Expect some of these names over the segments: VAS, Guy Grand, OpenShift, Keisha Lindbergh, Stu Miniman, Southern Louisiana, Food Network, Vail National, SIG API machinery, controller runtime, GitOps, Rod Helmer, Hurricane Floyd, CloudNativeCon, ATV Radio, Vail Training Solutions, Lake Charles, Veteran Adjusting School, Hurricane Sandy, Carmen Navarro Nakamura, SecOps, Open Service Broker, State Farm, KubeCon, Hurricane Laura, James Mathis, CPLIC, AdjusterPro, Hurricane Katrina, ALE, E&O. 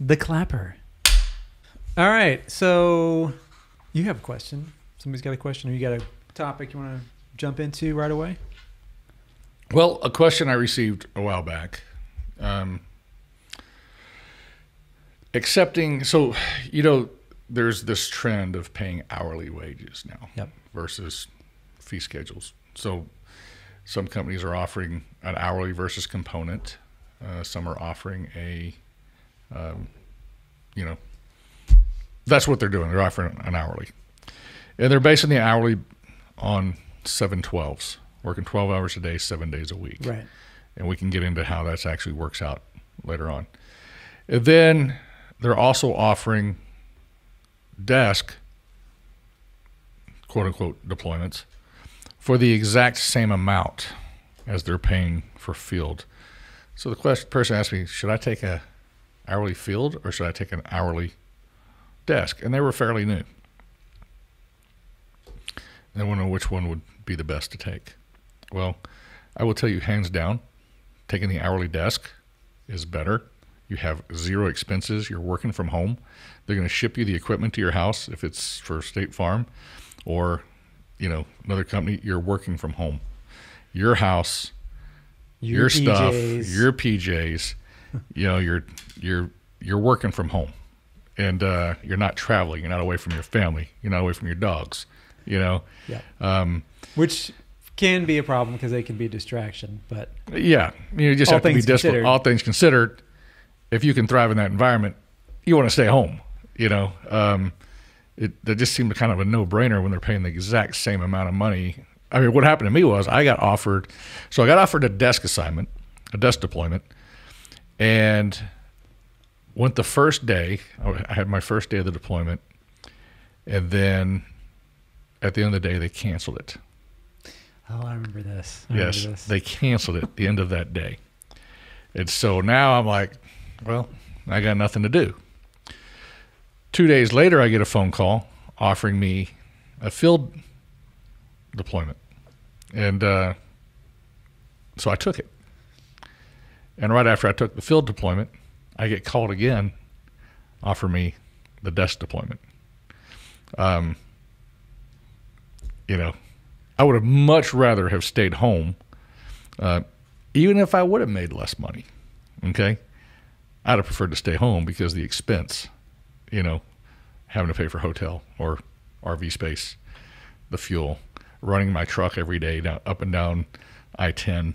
The clapper. All right. So you have a question. Somebody's got a question, or you got a topic you want to jump into right away? Well, a question I received a while back. Accepting, so, you know, there's this trend of paying hourly wages now, yep, versus fee schedules. So some companies are offering an hourly versus component. Some are offering a, you know, that's what they're doing. They're offering an hourly. And they're basing the hourly on 7/12s, working 12 hours a day, 7 days a week. Right. And we can get into how that actually works out later on. And then they're also offering desk, quote-unquote, deployments for the exact same amount as they're paying for field. So the person asked me, should I take an hourly field or should I take an hourly desk? And they were fairly new. They want to know which one would be the best to take. Well, I will tell you hands down, taking the hourly desk is better. You have zero expenses. You're working from home. They're going to ship you the equipment to your house if it's for State Farm or, you know, another company. You're working from home. Your house, your stuff, your PJs, you know, you're working from home. And you're not traveling. You're not away from your family. You're not away from your dogs, you know. Yeah. Which can be a problem because they can be a distraction. But yeah, you just have to be disciplined. All things considered, if you can thrive in that environment, you want to stay home, you know. That just seemed kind of a no-brainer when they're paying the exact same amount of money. I mean, what happened to me was I got offered a desk assignment, a desk deployment, and went the first day. I had my first day of the deployment, and then at the end of the day, they canceled it. Oh, I remember this. Yes, they canceled it at the end of that day. And so now I'm like, well, I got nothing to do. 2 days later, I get a phone call offering me a field deployment. And so I took it. And right after I took the field deployment, I get called again, offer me the desk deployment. You know, I would have much rather have stayed home, even if I would have made less money, okay? I'd have preferred to stay home because the expense, you know, having to pay for hotel or RV space, the fuel, running my truck every day down, up and down I-10,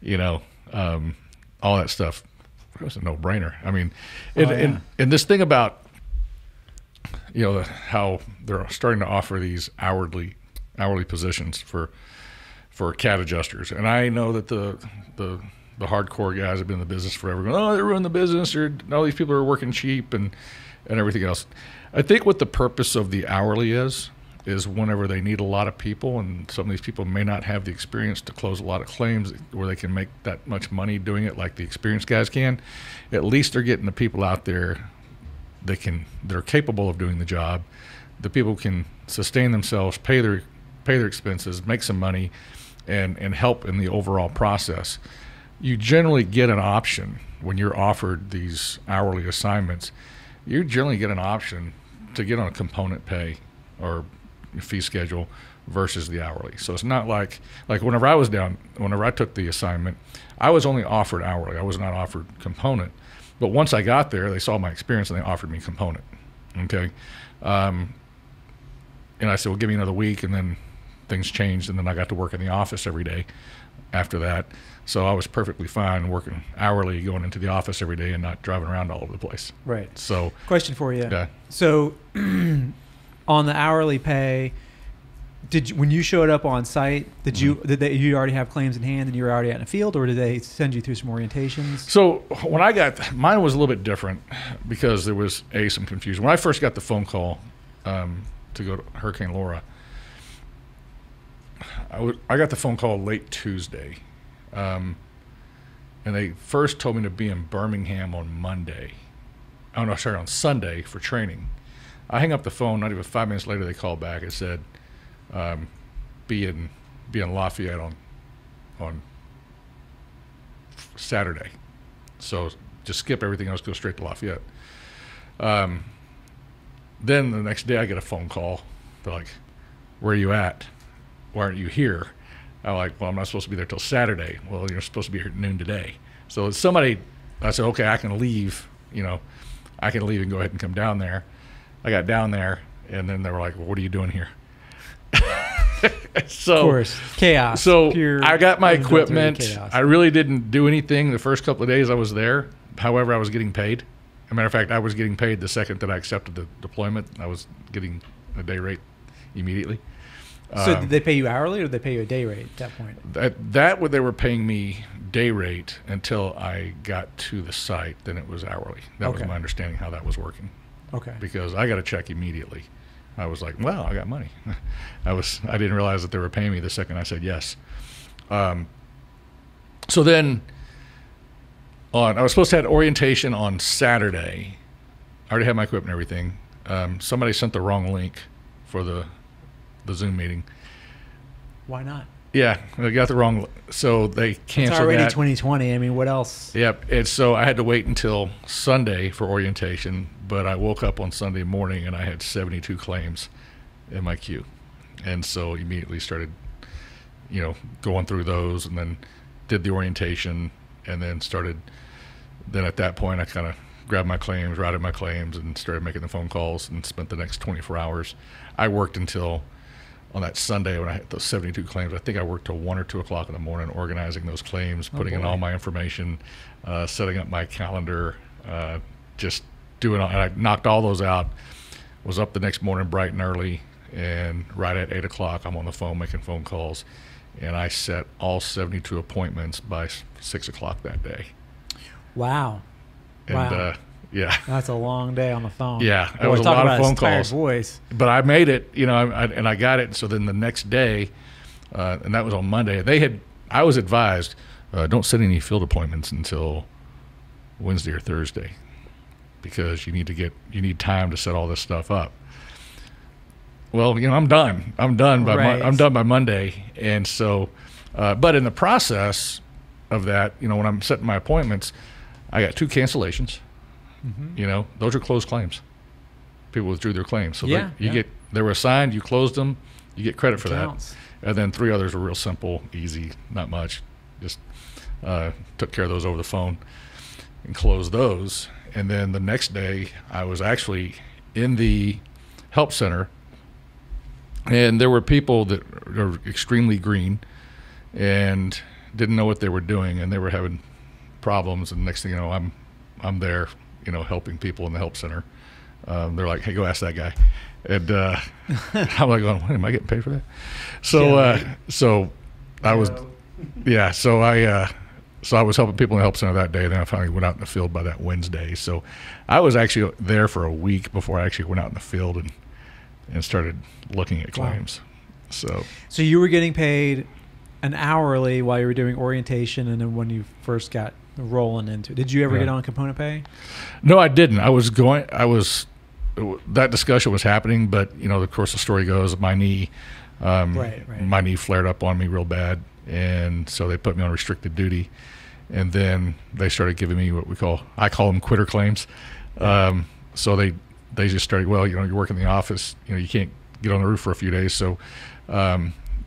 you know, all that stuff. It was a no-brainer. I mean, and this thing about, you know, how they're starting to offer these hourly positions for cat adjusters. And I know that the hardcore guys have been in the business forever going, oh, they ruined the business, or all these people are working cheap and everything else. I think what the purpose of the hourly is whenever they need a lot of people, and some of these people may not have the experience to close a lot of claims where they can make that much money doing it like the experienced guys can. At least they're getting the people out there that are capable of doing the job. The people can sustain themselves, pay their expenses, make some money, and help in the overall process. You generally get an option when you're offered these hourly assignments. You generally get an option to get on a component pay or fee schedule versus the hourly. So it's not like whenever I took the assignment, I was only offered hourly. I was not offered component. But once I got there, they saw my experience and they offered me component. Okay. And I said, well, give me another week. And then things changed. And then I got to work in the office every day after that. So I was perfectly fine working hourly, going into the office every day and not driving around all over the place. Right. So question for you. So on the hourly pay, when you showed up on site, did you already have claims in hand and you were already out in the field, or did they send you through some orientations? So when I got, mine was a little bit different because there was some confusion. When I first got the phone call to go to Hurricane Laura, I got the phone call late Tuesday, and they first told me to be in Birmingham on Monday. Oh no, sorry, on Sunday for training. I hang up the phone. Not even 5 minutes later, they called back and said, "Be in Lafayette on Saturday." So just skip everything else, go straight to Lafayette. Then the next day I get a phone call. They're like, where are you at? Why aren't you here? I'm like, well, I'm not supposed to be there till Saturday. Well, you're supposed to be here at noon today. So somebody, I said, okay, I can leave, you know, I can leave and go ahead and come down there. I got down there, and then they were like, well, what are you doing here? So, of course, chaos. So pure, I got my equipment. I really didn't do anything the first couple of days I was there. However, I was getting paid. As a matter of fact, I was getting paid the second that I accepted the deployment. I was getting a day rate immediately. So did they pay you hourly, or did they pay you a day rate at that point? What they were paying me day rate until I got to the site. Then it was hourly. That was my understanding how that was working. Okay. Because I got a check immediately. I was like, well, I got money. I didn't realize that they were paying me the second I said yes. So then I was supposed to have orientation on Saturday. I already had my equipment and everything. Somebody sent the wrong link for the Zoom meeting. Why not? Yeah, they got the wrong, so they canceled. It's already that. 2020. I mean, what else? Yep. And so I had to wait until Sunday for orientation, but I woke up on Sunday morning and I had 72 claims in my queue, and so immediately started, you know, going through those, and then did the orientation, and then started. Then at that point, I kind of grabbed my claims, routed my claims, and started making the phone calls, and spent the next 24 hours. I worked until. On that Sunday when I had those 72 claims, I think I worked till 1 or 2 o'clock in the morning organizing those claims, putting in all my information, setting up my calendar, just doing all, and I knocked all those out, was up the next morning bright and early, and right at 8 o'clock I'm on the phone making phone calls, and I set all 72 appointments by 6 o'clock that day. Wow. And, yeah, that's a long day on the phone. Yeah, it was a lot of phone calls. Voice. But I made it, you know, and I got it. So then the next day, and that was on Monday. I was advised, don't set any field appointments until Wednesday or Thursday, because you need time to set all this stuff up. Well, you know, I'm done. I'm done by I'm done by Monday, and so, but in the process of that, you know, when I'm setting my appointments, I got 2 cancellations. You know, those are closed claims. People withdrew their claims. So they were assigned, you closed them, you get credit for that. And then 3 others were real simple, easy, not much. Just took care of those over the phone and closed those. And then the next day I was actually in the help center, and there were people that are extremely green and didn't know what they were doing, and they were having problems, and next thing you know, I'm there, you know, helping people in the help center. They're like, hey, go ask that guy. And I'm like, going, what, am I getting paid for that? So I was helping people in the help center that day, and then I finally went out in the field by that Wednesday. So I was actually there for a week before I actually went out in the field and started looking at claims. Wow. So you were getting paid an hourly while you were doing orientation, and then when you first got rolling into it. Did you ever get on component pay? No, I didn't. That discussion was happening, but you know, of course the story goes, my knee, my knee flared up on me real bad. And so they put me on restricted duty, and then they started giving me what I call them quitter claims. So they just started, well, you know, you work in the office, you know, you can't get on the roof for a few days. So,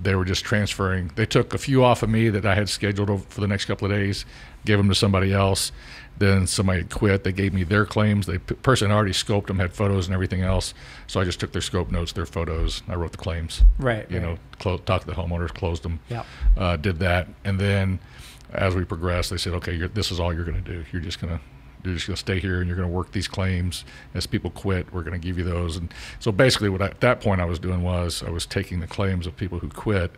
they were just transferring. They took a few off of me that I had scheduled for the next couple of days, gave them to somebody else. Then somebody had quit. They gave me their claims. The person had already scoped them, had photos and everything else. So I just took their scope notes, their photos. I wrote the claims. Right. You know, talked to the homeowners, closed them. Yeah. Did that, and then as we progressed, they said, "Okay, this is all you're going to do. You're just going to stay here, and you're going to work these claims. As people quit, we're going to give you those." And so basically what at that point I was doing was I was taking the claims of people who quit,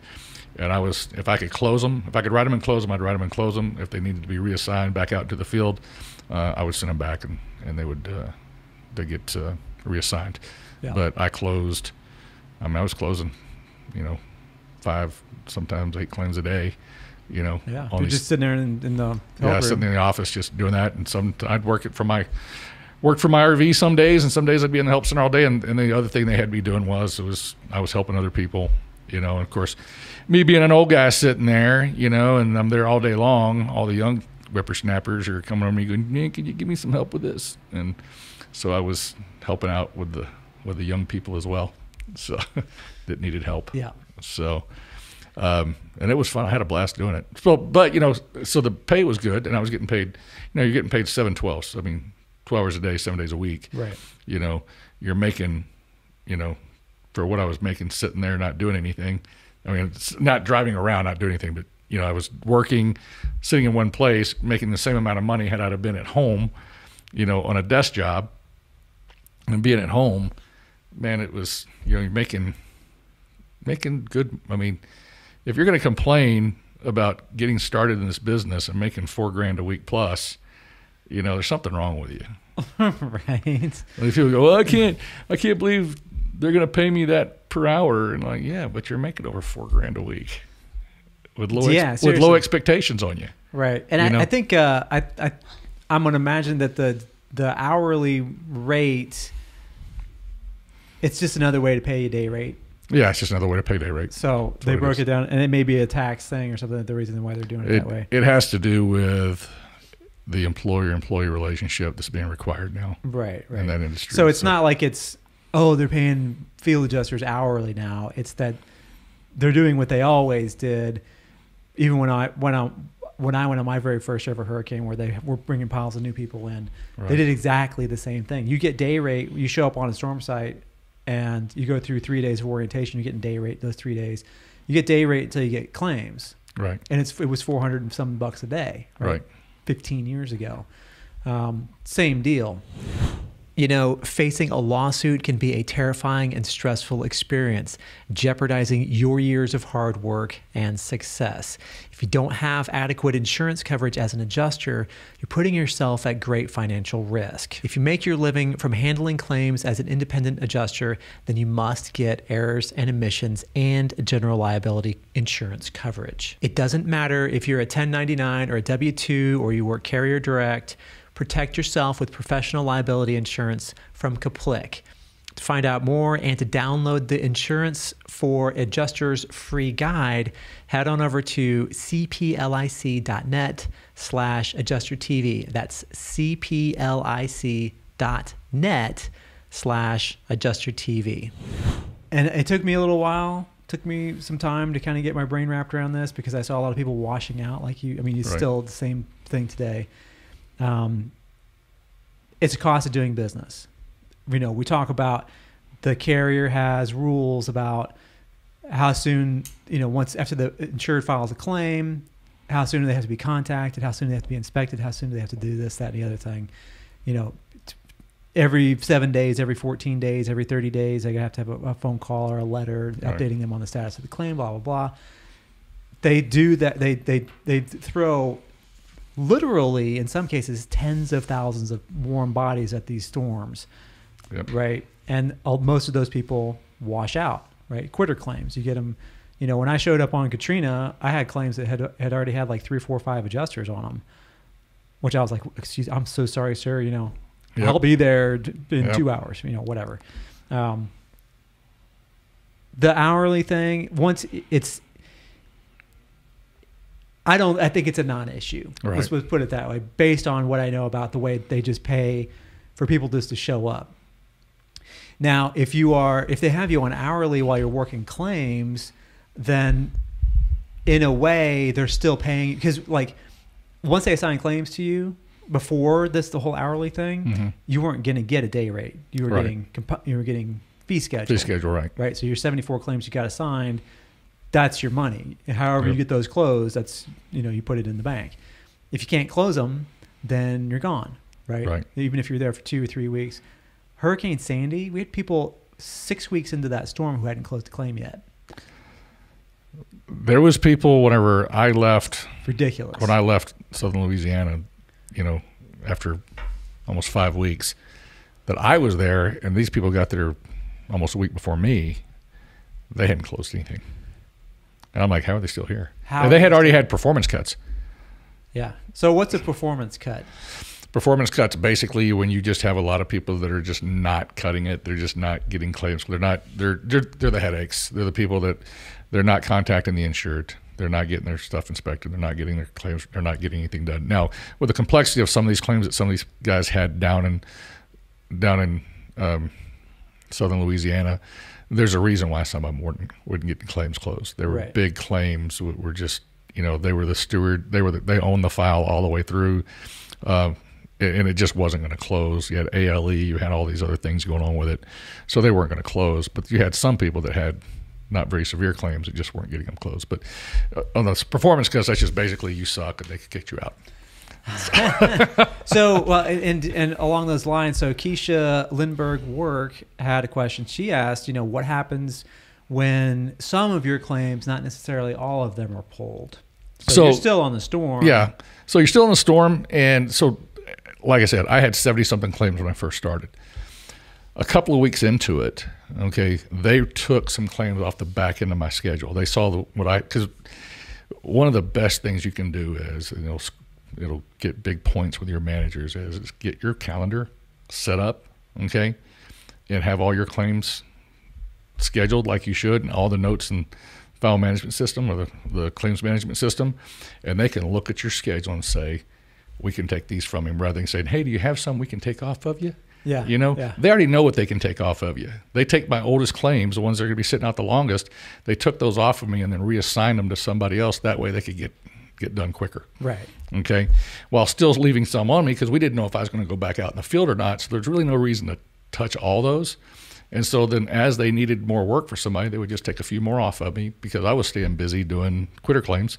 and if I could close them, if I could write them and close them, I'd write them and close them. If they needed to be reassigned back out into the field, I would send them back, and they would they get reassigned. Yeah. But I was closing, you know, 5, sometimes 8 claims a day. You know, yeah, you're just sitting there in the sitting in the office, just doing that. And I'd work from my RV some days, and some days I'd be in the help center all day. And the other thing they had me doing was I was helping other people, you know. And of course, me being an old guy sitting there, you know, and I'm there all day long. All the young whippersnappers are coming over me going, hey, can you give me some help with this? And so I was helping out with the young people as well, so that needed help. Yeah. So, and it was fun. I had a blast doing it. So, but you know, so the pay was good, and I was getting paid. You know, you're getting paid 7/12. I mean, 12 hours a day, 7 days a week. Right. You know, you're making, you know, for what I was making sitting there not doing anything. I mean, it's not driving around, not doing anything, but you know, I was working, sitting in one place, making the same amount of money had I have been at home, you know, on a desk job. And being at home, man, it was, you know, you're making good. I mean, if you're going to complain about getting started in this business and making $4 grand a week plus, you know, there's something wrong with you. Right. If people go, well, I can't believe they're going to pay me that per hour. And like, yeah, but you're making over $4 grand a week with low expectations on you. Right. And I think, I'm going to imagine that the hourly rate, it's just another way to pay a day rate. Yeah, it's just another way to pay day rate. So they broke it down, and it may be a tax thing or something, the reason why they're doing it that way. It has to do with the employer-employee relationship that's being required now. Right, right. In that industry. So it's not like it's, oh, they're paying field adjusters hourly now. It's that they're doing what they always did, even when I went on my very first ever hurricane where they were bringing piles of new people in, right. They did exactly the same thing. You get day rate, you show up on a storm site and you go through 3 days of orientation, you're getting day rate those 3 days. You get day rate until you get claims. Right. And it was 400 and some bucks a day, right? 15 years ago. Same deal. You know, facing a lawsuit can be a terrifying and stressful experience, jeopardizing your years of hard work and success. If you don't have adequate insurance coverage as an adjuster, you're putting yourself at great financial risk. If you make your living from handling claims as an independent adjuster, then you must get errors and omissions and general liability insurance coverage. It doesn't matter if you're a 1099 or a W-2 or you work carrier direct. Protect yourself with professional liability insurance from CPLIC. To find out more and to download the Insurance for Adjusters free guide, head on over to cplic.net/adjustertv. That's cplic.net/adjustertv. And it took me a little while. Took me some time to kind of get my brain wrapped around this because I saw a lot of people washing out like you. I mean, it's still the same thing today. It's a cost of doing business. You know, we talk about the carrier has rules about how soon, you know, once after the insured files a claim, how soon do they have to be contacted, how soon do they have to be inspected, how soon do they have to do this, that, and the other thing. You know, every 7 days, every 14 days, every 30 days, they have to have a phone call or a letter updating them on the status of the claim, blah, blah, blah. They do that. They throw literally in some cases tens of thousands of warm bodies at these storms. Yep. Right. And most of those people wash out, right? Quitter claims. You get them, you know, when I showed up on Katrina, I had claims that had already had like 3, 4, 5 adjusters on them, which I was like, excuse, I'm so sorry, sir, you know, yep. I'll be there in 2 hours, you know, whatever. The hourly thing, once it's, I think it's a non-issue. Right. Let's put it that way, based on what I know about the way they just pay for people just to show up. Now, if they have you on hourly while you're working claims, then in a way they're still paying, because like once they assign claims to you before this, the whole hourly thing, mm-hmm. you weren't going to get a day rate. You were getting fee schedule. Fee schedule, right? Right. So your 74 claims you got assigned. That's your money. However you get those closed, that's, you know, you put it in the bank. If you can't close them, then you're gone, right? Even if you're there for 2 or 3 weeks. Hurricane Sandy, we had people 6 weeks into that storm who hadn't closed a claim yet. There was people whenever I left. Ridiculous. When I left Southern Louisiana, you know, after almost 5 weeks, that I was there and these people got there almost a week before me, they hadn't closed anything. And I'm like, how are they still here? They had already had performance cuts. Yeah. So what's a performance cut? Performance cuts, basically, when you just have a lot of people that are just not cutting it. They're just not getting claims. They're the headaches. They're the people that they're not contacting the insured. They're not getting their stuff inspected. They're not getting their claims. They're not getting anything done. Now, with the complexity of some of these claims that some of these guys had down in Southern Louisiana, there's a reason why some of them wouldn't get the claims closed. They were right. Big claims. Were just, you know, they were the steward. They owned the file all the way through, and it just wasn't going to close. You had ALE. You had all these other things going on with it, so they weren't going to close. But you had some people that had not very severe claims that just weren't getting them closed. But on the performance claims, that's just basically you suck and they could kick you out. So, well, and along those lines, so Keisha Lindbergh Work had a question. She asked, you know, what happens when some of your claims, not necessarily all of them, are pulled? So you're still on the storm. Yeah. So you're still on the storm. And so, like I said, I had 70-something claims when I first started. A couple of weeks into it, okay, they took some claims off the back end of my schedule. They saw because one of the best things you can do is, and it'll get big points with your managers, is get your calendar set up, okay, and have all your claims scheduled like you should, and all the notes and file management system, or the claims management system, and they can look at your schedule and say, we can take these from him, rather than saying, hey, do you have some we can take off of you? Yeah, you know, yeah. They already know what they can take off of you. They take my oldest claims, the ones that are going to be sitting out the longest. They took those off of me and then reassigned them to somebody else. That way they could get done quicker. Right. Okay. While still leaving some on me, because we didn't know if I was going to go back out in the field or not. So there's really no reason to touch all those. And so then as they needed more work for somebody, they would just take a few more off of me because I was staying busy doing quitter claims,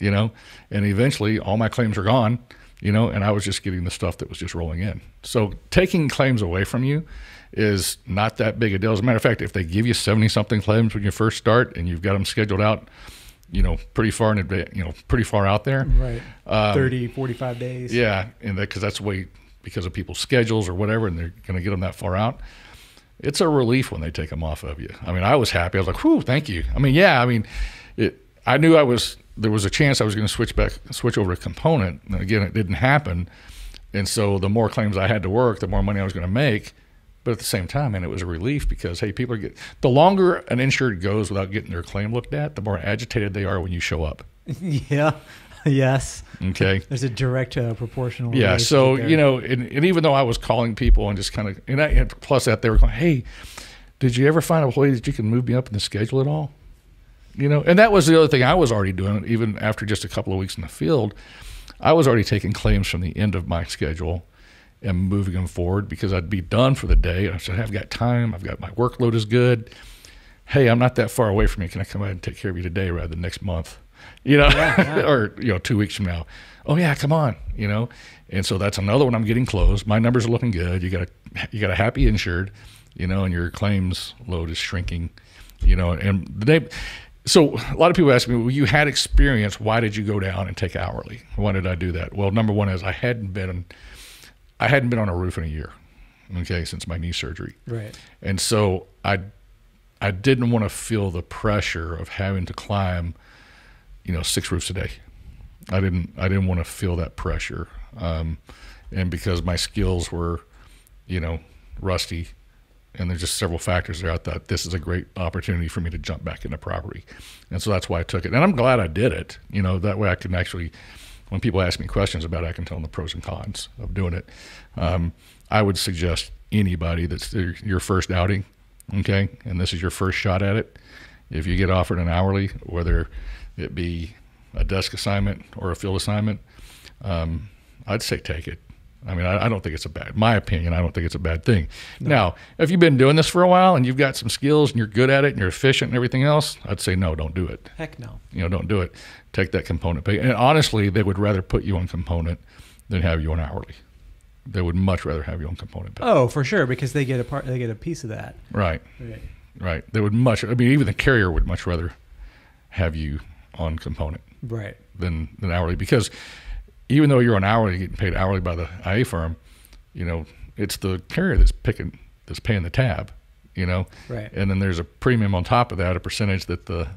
you know, and eventually all my claims are gone. You know, and I was just getting the stuff that was just rolling in. So taking claims away from you is not that big a deal. As a matter of fact, if they give you 70-something claims when you first start and you've got them scheduled out, you know, pretty far in advance, you know, pretty far out there. Right. 30, 45 days. Yeah. And because that's the way, because of people's schedules or whatever, and they're going to get them that far out. It's a relief when they take them off of you. I mean, I was happy. I was like, whew, thank you. I mean, yeah, I mean, I knew there was a chance I was going to switch over a component. And again, it didn't happen. And so the more claims I had to work, the more money I was going to make. But at the same time, and it was a relief because, hey, people the longer an insured goes without getting their claim looked at, the more agitated they are when you show up. Yeah. Yes. Okay. There's a direct proportional. Yeah. So, there. You know, and even though I was calling people and just kind of, and plus that they were going, hey, did you ever find a way that you can move me up in the schedule at all? You know, and that was the other thing I was already doing, even after just a couple of weeks in the field. I was already taking claims from the end of my schedule and moving them forward because I'd be done for the day. I said, I've got time. I've got my workload is good. Hey, I'm not that far away from you. Can I come out and take care of you today rather than next month? You know, yeah. Or, you know, 2 weeks from now. Oh, yeah, come on, you know. And so that's another one I'm getting closed. My numbers are looking good. You got a happy insured, you know, and your claims load is shrinking, you know. And so a lot of people ask me, well, you had experience. Why did you go down and take hourly? Why did I do that? Well, number one is I hadn't been on a roof in a year, okay, since my knee surgery. Right. And so I didn't want to feel the pressure of having to climb, you know, 6 roofs a day. I didn't want to feel that pressure, and because my skills were, you know, rusty. And there's just several factors there. I thought this is a great opportunity for me to jump back into property. And so that's why I took it. And I'm glad I did it. You know, that way I can actually, when people ask me questions about it, I can tell them the pros and cons of doing it. I would suggest anybody that's your first outing, okay, and this is your first shot at it, if you get offered an hourly, whether it be a desk assignment or a field assignment, I'd say take it. I mean, I don't think it's I don't think it's a bad thing. No. Now, if you've been doing this for a while and you've got some skills and you're good at it and you're efficient and everything else, I'd say no, don't do it. Heck no. You know, don't do it. Take that component pay. And honestly, they would rather put you on component than have you on hourly. They would much rather have you on component pay. Oh, for sure, because they get they get a piece of that. Right. Right. Right. They would even the carrier would much rather have you on component. Right. Than hourly, because even though you're on hourly, you're getting paid hourly by the IA firm, you know, it's the carrier that's paying the tab, you know, right. And then there's a premium on top of that, a percentage that the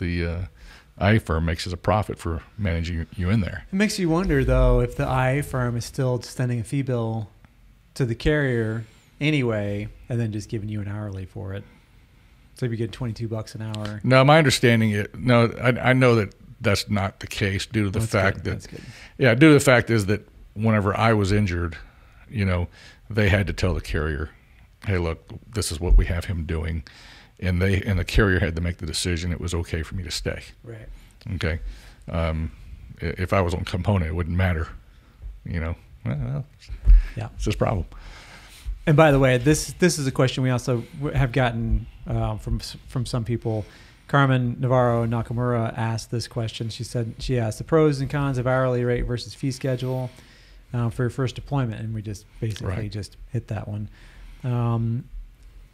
IA firm makes as a profit for managing you in there. It makes you wonder though if the IA firm is still sending a fee bill to the carrier anyway, and then just giving you an hourly for it. So you get $22 an hour. No, my understanding is no. I know that that's not the case due to the fact that due to the fact is that whenever I was injured, you know, they had to tell the carrier, hey, look, this is what we have him doing, and the carrier had to make the decision it was okay for me to stay. Right. Okay. If I was on component, it wouldn't matter. You know. Well, yeah. It's his problem. And by the way, this is a question we also have gotten from some people. Carmen Navarro Nakamura asked this question. She asked the pros and cons of hourly rate versus fee schedule for your first deployment, and we just basically just hit that one.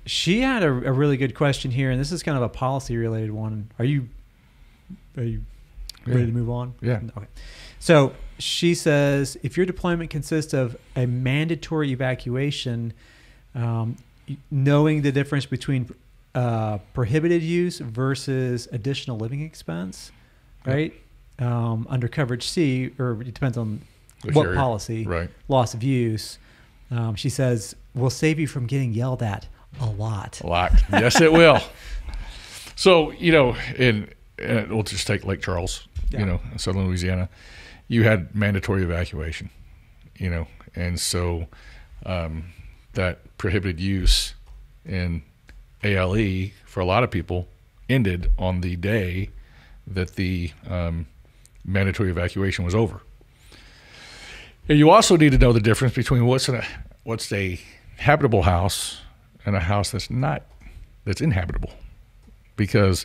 She had a really good question here, and this is kind of a policy related one. Are you ready to move on? Yeah. Okay. So she says, if your deployment consists of a mandatory evacuation, knowing the difference between prohibited use versus additional living expense, right? Yep. Under coverage C, or it depends on what policy, loss of use. She says, will save you from getting yelled at a lot. A lot. Yes, it will. So, you know, and we'll just take Lake Charles, you know, Southern Louisiana. You had mandatory evacuation, you know, and so that prohibited use in ALE for a lot of people ended on the day that the mandatory evacuation was over. And you also need to know the difference between what's a habitable house and a house that's not, that's inhabitable, because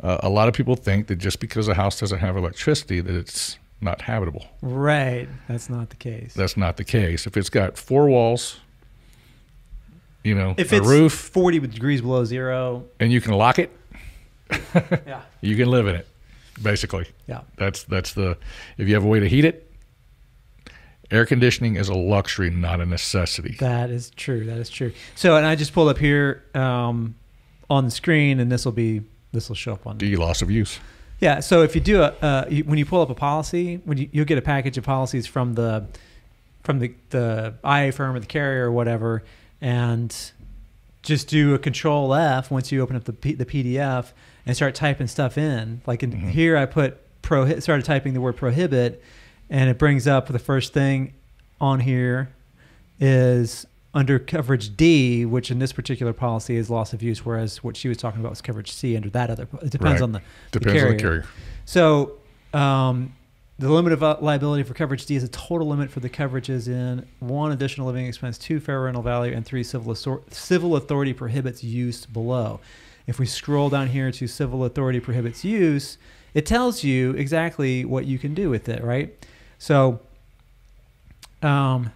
a lot of people think that just because a house doesn't have electricity that it's not habitable. Right. That's not the case. That's not the case. If it's got four walls, you know, if a roof, 40 degrees below zero, and you can lock it, you can live in it, basically. Yeah. That's the, if you have a way to heat it, air conditioning is a luxury, not a necessity. That is true. That is true. So, and I just pulled up here on the screen, and this will show up on the loss of use. Yeah, so if you do when you pull up a policy, you'll get a package of policies from the IA firm or the carrier or whatever, and just do a control F once you open up the PDF and start typing stuff in. Like in here, I started typing the word prohibit, and it brings up the first thing on here is under coverage D, which in this particular policy is loss of use, whereas what she was talking about was coverage C under that other. It depends on the carrier. So the limit of liability for coverage D is a total limit for the coverages in 1, additional living expense, 2, fair rental value, and 3, civil authority prohibits use below. If we scroll down here to civil authority prohibits use, it tells you exactly what you can do with it, right? So if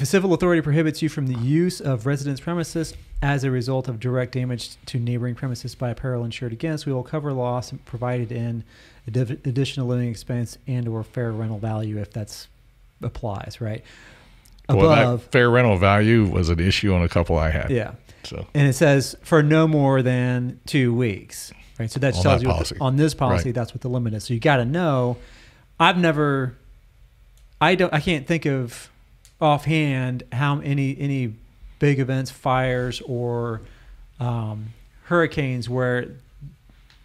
a civil authority prohibits you from the use of residence premises as a result of direct damage to neighboring premises by apparel insured against, we will cover loss provided in additional living expense and or fair rental value if that applies, right? Above, well, that fair rental value was an issue on a couple I had. Yeah. So. And it says for no more than 2 weeks, right? So that tells you on this policy, that's what the limit is. So you got to know. I can't think of offhand how any big events, fires or hurricanes where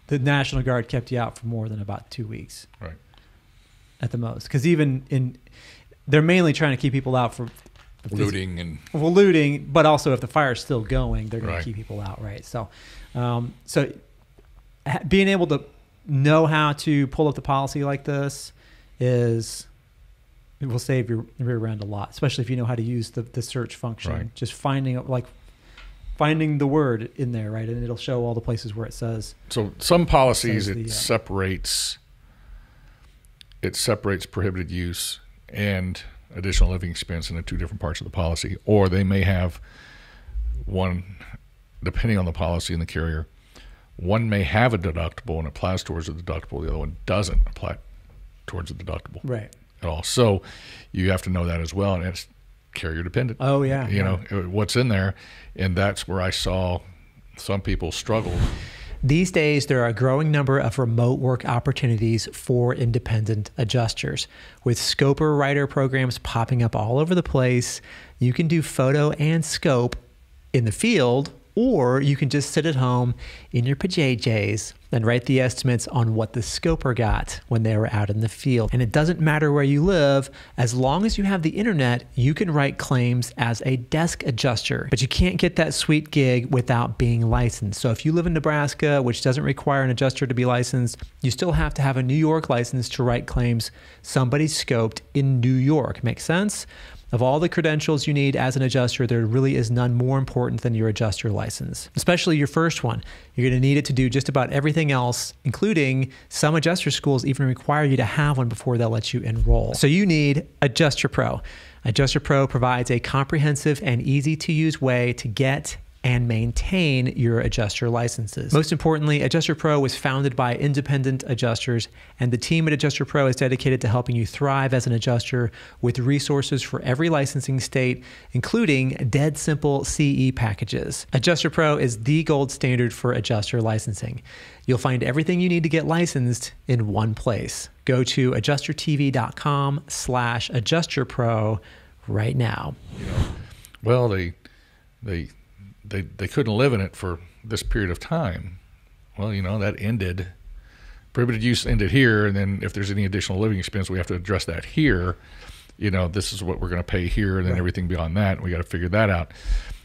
the National Guard kept you out for more than about 2 weeks, right? At the most, because even they're mainly trying to keep people out for looting looting, but also if the fire's still going, they're going to keep people out, right? So, so being able to know how to pull up the policy like this is. It will save your rear end a lot, especially if you know how to use the search function. Right. Just finding the word in there, right? And it'll show all the places where it says. So some policies it separates prohibited use and additional living expense into two different parts of the policy, or they may have one, depending on the policy and the carrier. One may have a deductible and applies towards the deductible. The other one doesn't apply towards the deductible. Right. At all. So you have to know that as well, and it's carrier dependent. Oh yeah, you know what's in there, and that's where I saw some people struggle. These days there are a growing number of remote work opportunities for independent adjusters. With scoper writer programs popping up all over the place, you can do photo and scope in the field or you can just sit at home in your pajamas and write the estimates on what the scoper got when they were out in the field. And it doesn't matter where you live, as long as you have the internet, you can write claims as a desk adjuster, but you can't get that sweet gig without being licensed. So if you live in Nebraska, which doesn't require an adjuster to be licensed, you still have to have a New York license to write claims somebody scoped in New York. Make sense? Of all the credentials you need as an adjuster, there really is none more important than your adjuster license, especially your first one. You're going to need it to do just about everything else, including some adjuster schools even require you to have one before they'll let you enroll. So you need AdjusterPro. AdjusterPro provides a comprehensive and easy-to-use way to get and maintain your adjuster licenses. Most importantly, AdjusterPro was founded by independent adjusters, and the team at AdjusterPro is dedicated to helping you thrive as an adjuster with resources for every licensing state, including dead simple CE packages. AdjusterPro is the gold standard for adjuster licensing. You'll find everything you need to get licensed in one place. Go to adjustertv.com/adjusterpro right now. Well, they couldn't live in it for this period of time. Well, you know, that ended. Prohibited use ended here, and then if there's any additional living expense, we have to address that here. You know, this is what we're going to pay here, and then everything beyond that, we got to figure that out.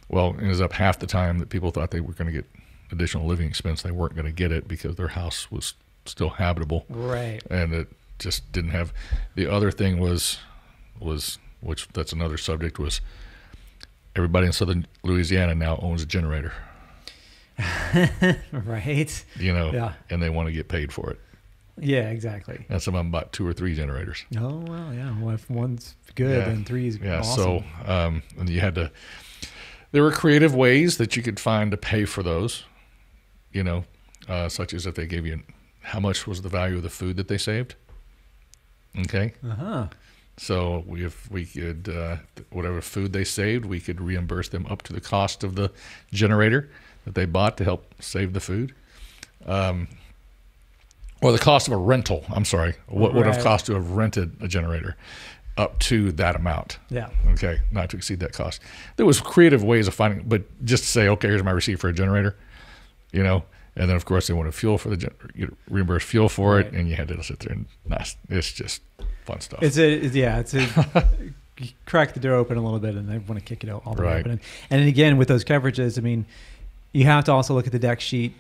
Well, it was up half the time that people thought they were going to get additional living expense. They weren't going to get it because their house was still habitable. Right. And it just didn't have. The other thing was which that's another subject, was everybody in Southern Louisiana now owns a generator. Right. You know, yeah. And they want to get paid for it. Yeah, exactly. And some of them bought 2 or 3 generators. Oh, well, yeah. Well, if one's good, then 3 is awesome. Yeah, so and you had to – there were creative ways that you could find to pay for those, you know, such as if they gave you – how much was the value of the food that they saved? Okay. Uh-huh. So if we could, whatever food they saved, we could reimburse them up to the cost of the generator that they bought to help save the food. Or the cost of a rental, I'm sorry. What would have cost to have rented a generator up to that amount? Yeah. Okay, not to exceed that cost. There was creative ways of finding, but just to say, okay, here's my receipt for a generator, you know. And then, of course, they wanted fuel for the reimburse fuel for it, and you had to sit there and it's just fun stuff. It's crack the door open a little bit, and they want to kick it all the way open. And again, with those coverages, I mean, you have to also look at the deck sheet,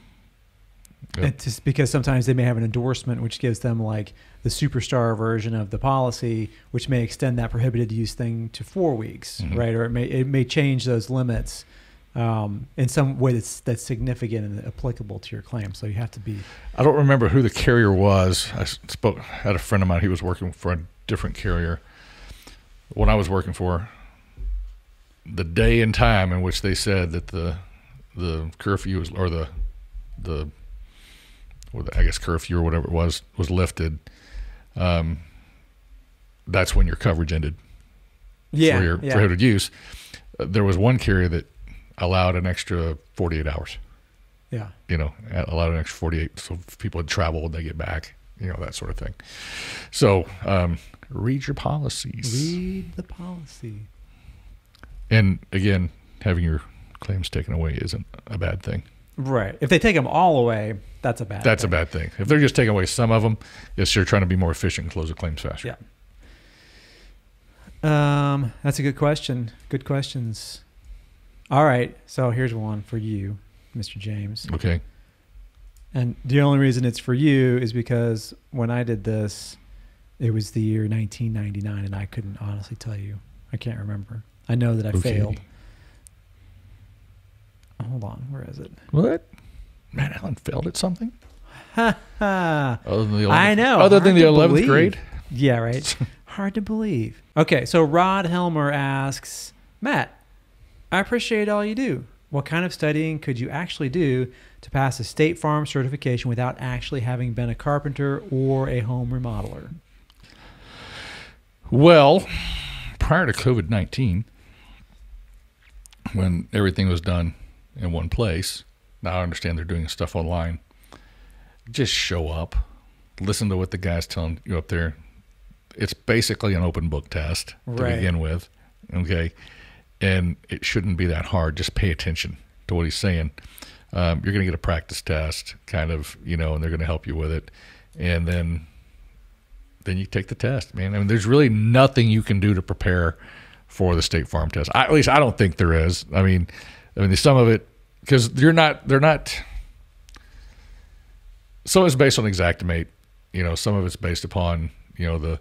just because sometimes they may have an endorsement which gives them like the superstar version of the policy, which may extend that prohibited use thing to 4 weeks, right? Or it may change those limits. In some way that's significant and applicable to your claim, so you have to be. I don't remember who the carrier was. I had a friend of mine. He was working for a different carrier. What I was working for, the day and time in which they said that the curfew was, or the I guess curfew or whatever it was lifted. That's when your coverage ended. Yeah, for your prohibited use. There was one carrier that allowed an extra 48 hours. Yeah. You know, allowed an extra 48. So if people had traveled, they get back, you know, that sort of thing. So read your policies. Read the policy. And again, having your claims taken away isn't a bad thing. Right. If they take them all away, that's a bad thing. That's a bad thing. If they're just taking away some of them, yes, you're trying to be more efficient and close the claims faster. Yeah. That's a good question. Good questions. All right, so here's one for you, Mr. James. Okay. And the only reason it's for you is because when I did this, it was the year 1999, and I couldn't honestly tell you. I can't remember. I know that I failed. Hold on, where is it? What? Matt Allen failed at something? Ha ha. Other than the 11th, I know. Other than the 11th grade? Yeah, right. Hard to believe. Okay, so Rod Helmer asks, Matt, I appreciate all you do. What kind of studying could you actually do to pass a State Farm certification without actually having been a carpenter or a home remodeler? Well, prior to COVID-19, when everything was done in one place, now I understand they're doing stuff online, just show up, listen to what the guy's telling you up there. It's basically an open book test to begin with, okay? And it shouldn't be that hard. Just pay attention to what he's saying. You're going to get a practice test, kind of, you know, and they're going to help you with it. And then you take the test, man. I mean, there's really nothing you can do to prepare for the State Farm test. At least I don't think there is. I mean, some of it, because they're not. So it's based on Exactimate, you know, some of it's based upon, you know, the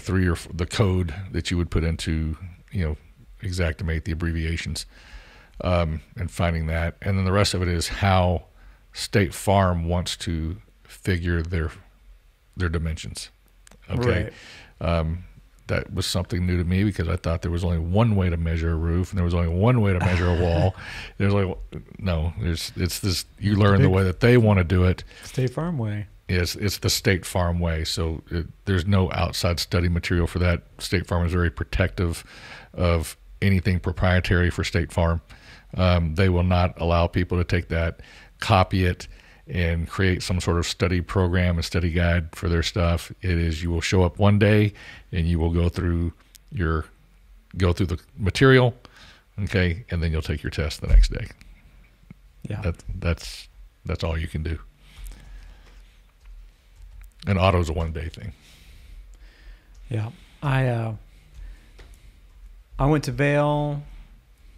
three or the code that you would put into, you know, Exactimate, the abbreviations, and finding that. And then the rest of it is how State Farm wants to figure their dimensions. Okay. Right. That was something new to me, because I thought there was only one way to measure a roof and there was only one way to measure a wall. There's like, no, it's this, you learn the way that they want to do it. State Farm way. It's the State Farm way. So there's no outside study material for that. State Farm is very protective of anything proprietary for State Farm. They will not allow people to take that, copy it, and create some sort of study program and study guide for their stuff. It is, you will show up one day and you will go through the material, okay, and then you'll take your test the next day. Yeah, that's all you can do. And auto's a one-day thing. Yeah, I went to Vail.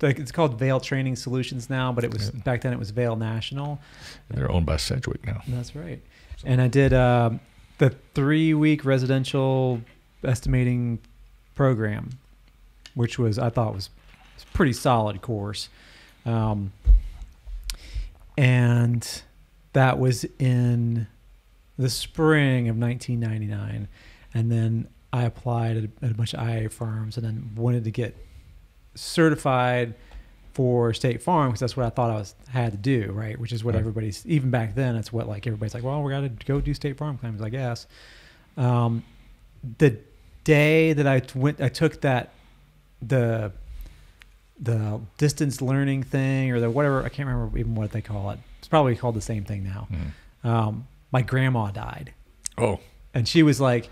It's called Vail Training Solutions now, but it was back then it was Vail National. And they're owned by Sedgwick now. That's right. So. And I did the 3-week residential estimating program, which was, I thought was a pretty solid course. And that was in the spring of 1999. And then I applied at a bunch of IA firms and then wanted to get certified for State Farm, because that's what I thought I had to do, right? Which is what everybody's, even back then, that's what like everybody's like, well, we got to go do State Farm claims, I guess. The day that I took that the distance learning thing or the whatever, I can't remember even what they call it. It's probably called the same thing now. Mm. My grandma died. Oh, and she was like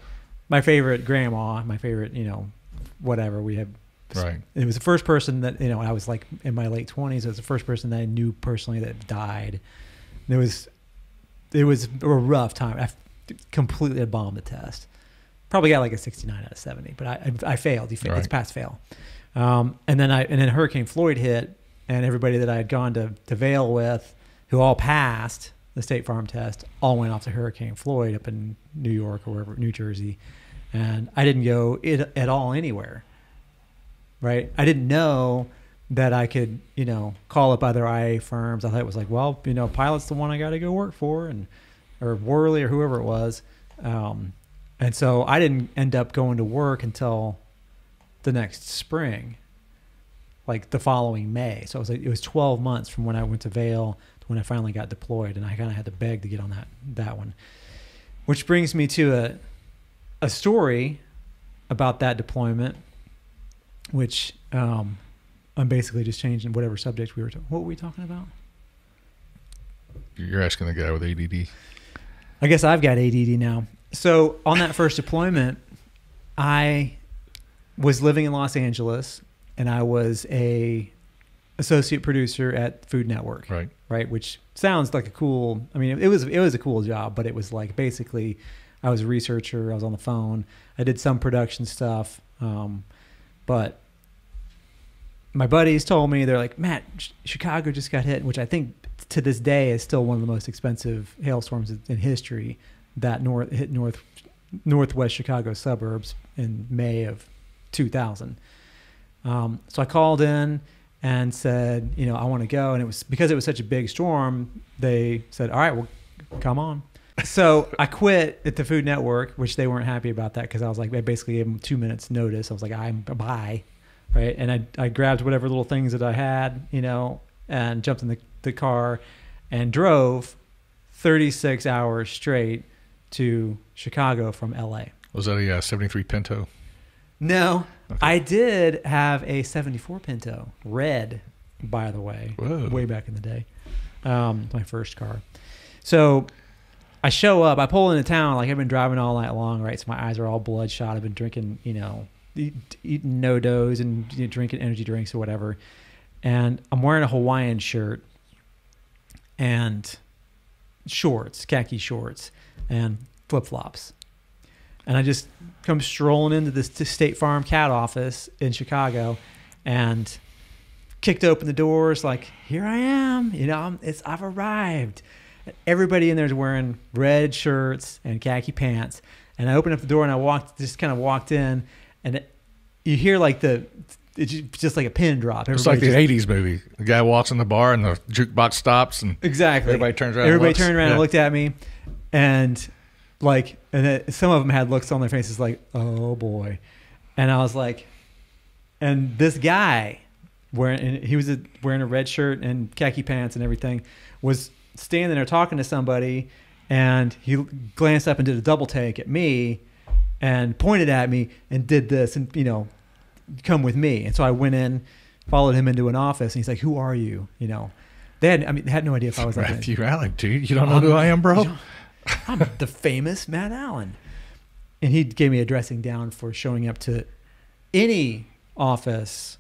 my favorite grandma, my favorite, you know, whatever we have. Right. It was the first person that, you know, I was like in my late 20s. It was the first person that I knew personally that died. And it was a rough time. I completely bombed the test. Probably got like a 69 out of 70, but I failed. You failed. Right. It's pass fail. And then Hurricane Floyd hit, and everybody that I had gone to Vail with, who all passed the State Farm test, all went off to Hurricane Floyd up in New York or wherever, New Jersey, and I didn't go at all anywhere. Right. I didn't know that I could, you know, call up other IA firms. I thought it was like, well, you know, Pilot's the one I got to go work for, and, or Worley or whoever it was. And so I didn't end up going to work until the next spring, like the following May. So it was like, it was 12 months from when I went to Vail to when I finally got deployed. And I kind of had to beg to get on that one, which brings me to a story about that deployment, which I'm basically just changing whatever subject we were talking. What were we talking about? You're asking the guy with ADD. I guess I've got ADD now. So on that first deployment, I was living in Los Angeles, and I was a associate producer at Food Network. Right. Right. Which sounds like a cool, I mean, it was a cool job, but it was like basically I was a researcher. I was on the phone. I did some production stuff. But my buddies told me, they're like, Matt, Chicago just got hit, which I think to this day is still one of the most expensive hailstorms in history, that hit northwest Chicago suburbs in May of 2000. So I called in and said, you know, I want to go. And it was because it was such a big storm, they said, all right, well, come on. So I quit at the Food Network, which they weren't happy about that, because I was like, I basically gave them 2 minutes notice. I was like, I'm bye, right? And I grabbed whatever little things that I had, you know, and jumped in the car and drove 36 hours straight to Chicago from LA. Was that a 73 Pinto? No, okay. I did have a 74 Pinto, red, by the way. Whoa. Way back in the day, my first car. So I show up, I pull into town, like I've been driving all night long, right? So my eyes are all bloodshot. I've been drinking, you know, eating no-dos and, you know, drinking energy drinks or whatever. And I'm wearing a Hawaiian shirt and shorts, khaki shorts, and flip-flops. And I just come strolling into this State Farm cat office in Chicago and kicked open the doors like, here I am, you know, I've arrived. Everybody in there is wearing red shirts and khaki pants. And I opened up the door and I just kind of walked in, and you hear like it's just like a pin drop. Everybody, it's like the 80s movie. The guy walks in the bar and the jukebox stops, and exactly, everybody turns around. Everybody turned around and looked at me, and like, and some of them had looks on their faces like, oh boy. And I was like, and this guy wearing a red shirt and khaki pants and everything was standing there talking to somebody, and he glanced up and did a double take at me and pointed at me and did this and, you know, come with me. And so I went in, followed him into an office, and he's like, who are you? You know, they had no idea if I was like, Matthew Allen, dude, you don't know who I am, bro? I'm the famous Matt Allen. And he gave me a dressing down for showing up to any office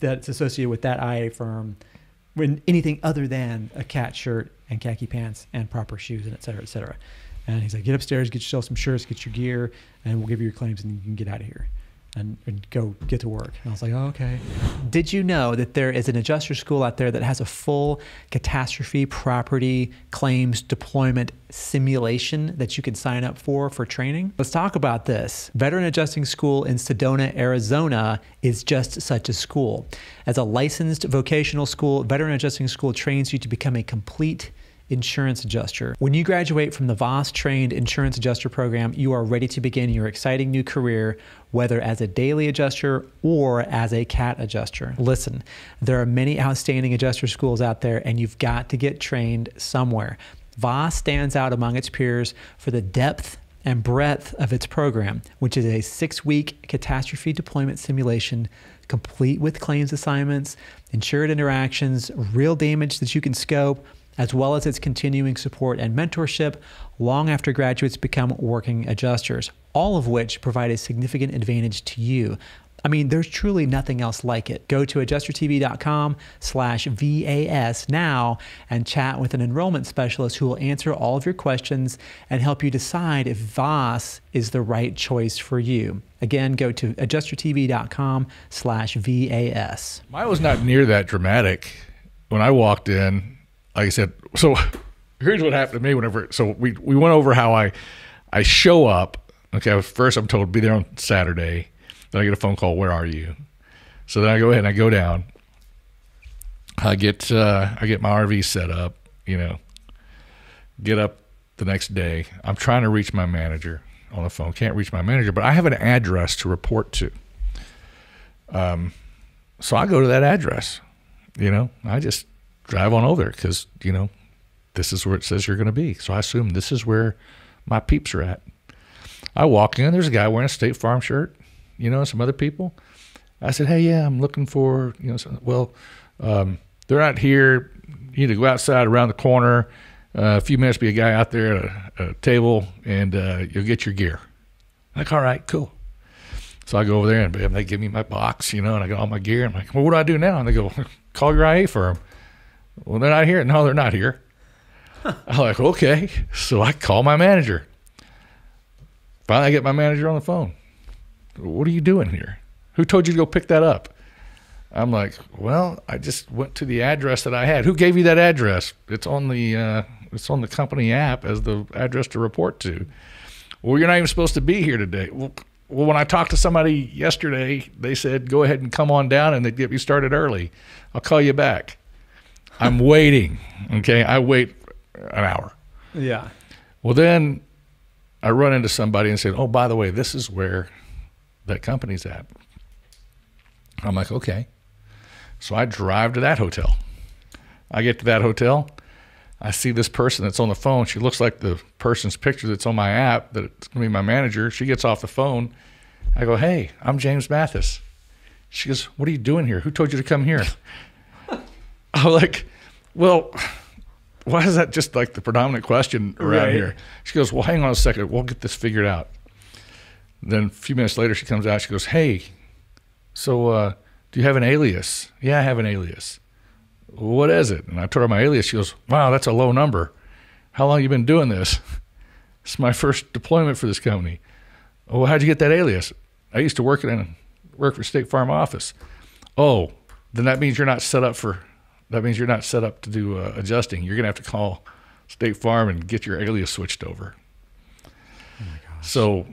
that's associated with that IA firm when anything other than a cat shirt and khaki pants and proper shoes and et cetera, et cetera. And he's like, get upstairs, get yourself some shirts, get your gear, and we'll give you your claims and you can get out of here and go get to work. And I was like, oh, okay. Did you know that there is an adjuster school out there that has a full catastrophe property claims deployment simulation that you can sign up for training? Let's talk about this. Veteran Adjusting School in Sedona, Arizona is just such a school. As a licensed vocational school, Veteran Adjusting School trains you to become a complete insurance adjuster. When you graduate from the VAS trained insurance adjuster program, you are ready to begin your exciting new career, whether as a daily adjuster or as a cat adjuster. Listen, there are many outstanding adjuster schools out there, and you've got to get trained somewhere. VAS stands out among its peers for the depth and breadth of its program, which is a 6-week catastrophe deployment simulation complete with claims assignments, insured interactions, real damage that you can scope, as well as its continuing support and mentorship long after graduates become working adjusters, all of which provide a significant advantage to you. I mean, there's truly nothing else like it. Go to adjustertv.com/VAS now and chat with an enrollment specialist who will answer all of your questions and help you decide if VAS is the right choice for you. Again, go to adjustertv.com/VAS. Mine was not near that dramatic when I walked in. Like I said, so here's what happened to me whenever, so we went over how I show up. Okay, first I'm told be there on Saturday. Then I get a phone call, where are you? So then I go ahead and I go down. I get my RV set up, you know, get up the next day. I'm trying to reach my manager on the phone. Can't reach my manager, but I have an address to report to. So I go to that address, you know, I just drive on over because, you know, this is where it says you're going to be. So I assume this is where my peeps are at. I walk in, there's a guy wearing a State Farm shirt, you know, and some other people. I said, hey, yeah, I'm looking for, you know, something. Well, they're not here. You need to go outside around the corner. A few minutes, be a guy out there at a table, and you'll get your gear. I'm like, all right, cool. So I go over there, and they give me my box, you know, and I got all my gear. I'm like, well, what do I do now? And they go, call your IA firm. Well, they're not here. No, they're not here. Huh. I'm like, okay. So I call my manager. Finally, I get my manager on the phone. What are you doing here? Who told you to go pick that up? I'm like, well, I just went to the address that I had. Who gave you that address? It's on the company app as the address to report to. Well, you're not even supposed to be here today. Well, when I talked to somebody yesterday, they said, go ahead and come on down, and they'd get me started early. I'll call you back. I'm waiting, okay? I wait an hour. Yeah. Well, then I run into somebody and say, oh, by the way, this is where that company's at. I'm like, okay. So I drive to that hotel. I get to that hotel. I see this person that's on the phone. She looks like the person's picture that's on my app that's going to be my manager. She gets off the phone. I go, hey, I'm James Mathis. She goes, what are you doing here? Who told you to come here? I'm like, well, why is that just like the predominant question around here? She goes, well, hang on a second. We'll get this figured out. Then a few minutes later, she comes out. She goes, hey, so do you have an alias? Yeah, I have an alias. what is it? And I told her my alias. She goes, wow, that's a low number. How long have you been doing this? It's my first deployment for this company. Oh, how'd you get that alias? I used to work for State Farm office. Oh, then that means you're not set up for, that means you're not set up to do adjusting. You're gonna have to call State Farm and get your alias switched over. Oh my gosh. So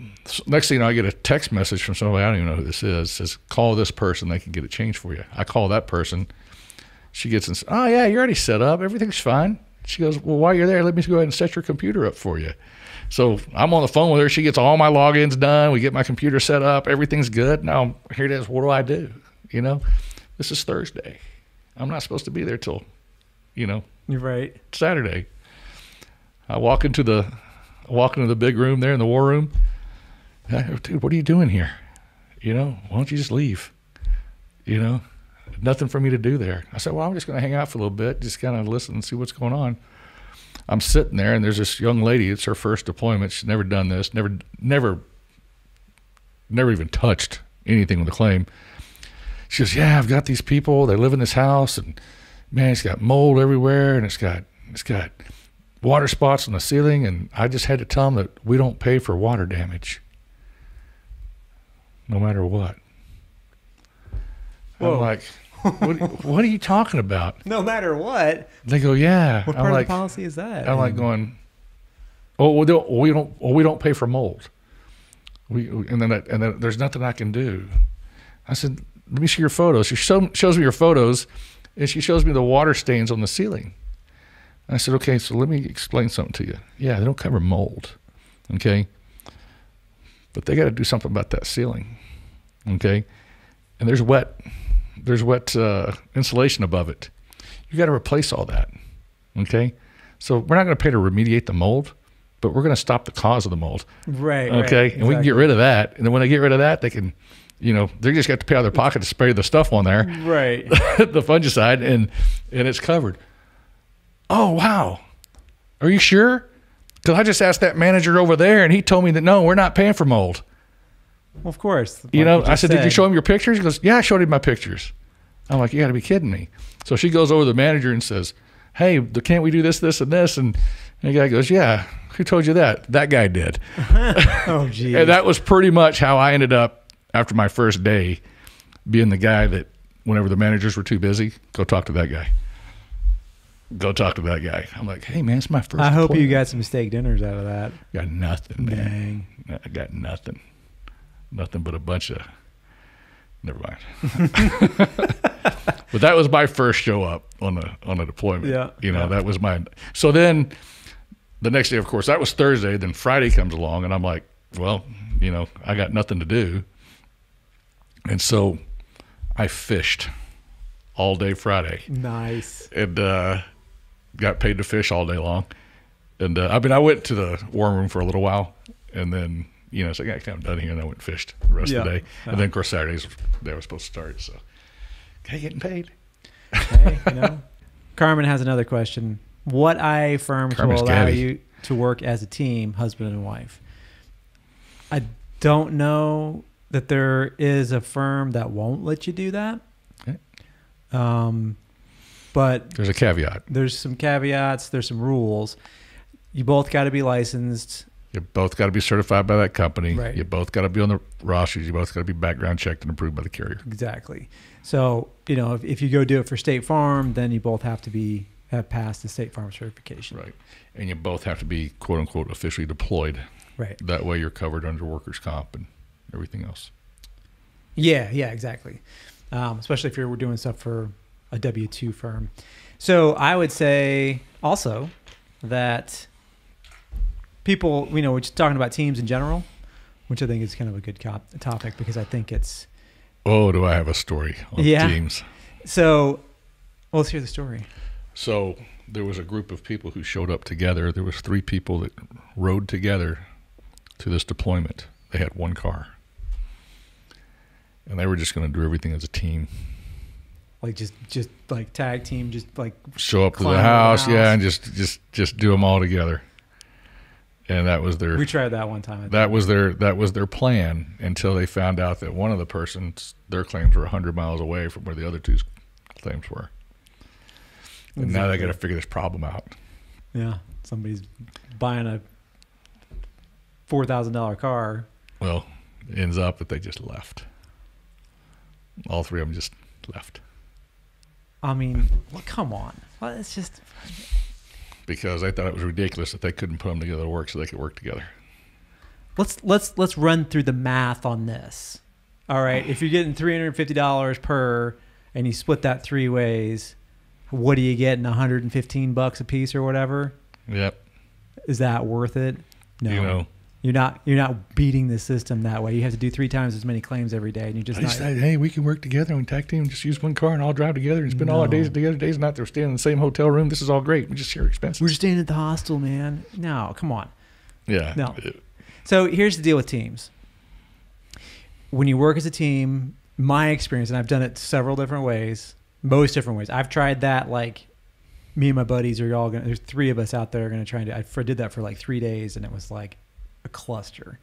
next thing you know, I get a text message from somebody, I don't even know who this is, says, call this person, they can get it changed for you. I call that person. She gets and says, oh yeah, you're already set up, everything's fine. She goes, well, while you're there, let me just go ahead and set your computer up for you. So I'm on the phone with her, she gets all my logins done, we get my computer set up, everything's good. Now here it is, what do I do? You know, this is Thursday. I'm not supposed to be there till, you know, you're right, Saturday. I walk into the big room there in the war room. I go, dude, what are you doing here? You know, why don't you just leave? You know, nothing for me to do there. I said, well, I'm just going to hang out for a little bit, just kind of listen and see what's going on. I'm sitting there, and there's this young lady. It's her first deployment. She's never done this, never even touched anything with a claim. She goes, yeah, I've got these people. They live in this house, and man, it's got mold everywhere, and it's got water spots on the ceiling, and I just had to tell them that we don't pay for water damage, no matter what. Whoa. I'm like, what are you talking about? No matter what. They go, yeah. What part of the policy is that? I'm like going, oh, we don't pay for mold. And then there's nothing I can do. I said, let me see your photos. She shows me your photos, and she shows me the water stains on the ceiling. I said, okay, so let me explain something to you. Yeah, they don't cover mold, okay? But they got to do something about that ceiling, okay? And there's wet insulation above it. You got to replace all that, okay? So we're not going to pay to remediate the mold, but we're going to stop the cause of the mold. Right, okay? Right, exactly. And we can get rid of that. And then when they get rid of that, they can, you know, they just got to pay out of their pocket to spray the stuff on there. Right. The fungicide, and it's covered. Oh, wow. Are you sure? Because I just asked that manager over there, and he told me that, no, we're not paying for mold. Well, of course. You know, I said, did you show him your pictures? He goes, yeah, I showed him my pictures. I'm like, you got to be kidding me. So she goes over to the manager and says, hey, can't we do this, this, and this? And the guy goes, yeah, who told you that? That guy did. Oh, geez. And that was pretty much how I ended up after my first day being the guy that whenever the managers were too busy, go talk to that guy. Go talk to that guy. I'm like, hey, man, it's my first. I hope you got some steak dinners out of that. Got nothing, man. Dang. I got nothing. Nothing but a bunch of, never mind. But that was my first show up on a deployment. Yeah. You know, that was mine. So then the next day, of course, that was Thursday. Then Friday comes along, and I'm like, well, you know, I got nothing to do. And so I fished all day Friday. Nice. And, got paid to fish all day long. And I mean, I went to the warm room for a little while, and then, you know, so I got kind of done here, and I went and fished the rest of the day. And then, of course, Saturdays, they were supposed to start, so okay, getting paid. Hey, you know. Carmen has another question. What IA firms will allow you to work as a team, husband and wife? I don't know that there is a firm that won't let you do that. Okay. But there's a caveat. There's some caveats. There's some rules. You both got to be licensed. You both got to be certified by that company. Right. You both got to be on the rosters. You both got to be background checked and approved by the carrier. Exactly. So, you know, if you go do it for State Farm, then you both have to have passed the State Farm certification. Right. And you both have to be, quote unquote, officially deployed. Right. That way you're covered under workers' comp and everything else. Yeah. Yeah, exactly. Especially if you're doing stuff for a W-2 firm. So I would say also that people, you know, we're just talking about teams in general, which I think is kind of a good topic because I think it's... Oh, do I have a story on teams? So, well, let's hear the story. So there was a group of people who showed up together. There was 3 people that rode together to this deployment. They had one car. And they were just going to do everything as a team. Like just like tag team, just like show up to the house, and just do them all together. And that was their. We tried that one time. That was their plan until they found out that one of the persons, their claims were 100 miles away from where the other 2's claims were. And exactly. Now they got to figure this problem out. Yeah, somebody's buying a $4,000 car. Well, it ends up that they just left. All three of them just left. I mean, well, come on. Well, it's just... Because they thought it was ridiculous that they couldn't put them together to work so they could work together. Let's run through the math on this. All right, if you're getting $350 per and you split that three ways, what do you get in 115 bucks a piece or whatever? Yep. Is that worth it? No. You know, you're not beating the system that way. You have to do 3 times as many claims every day, and you're just not. Say, hey, we can work together and tag team and just use one car and all drive together and spend all our days together. Days and nights we're staying in the same hotel room. This is all great. We just share expenses. We're staying at the hostel, man. No, come on. Yeah. No. So here's the deal with teams. When you work as a team, my experience, and I've done it several different ways, most different ways. I've tried that, like me and my buddies are all gonna, there's 3 of us out there gonna try and do, I did that for like 3 days and it was like a cluster.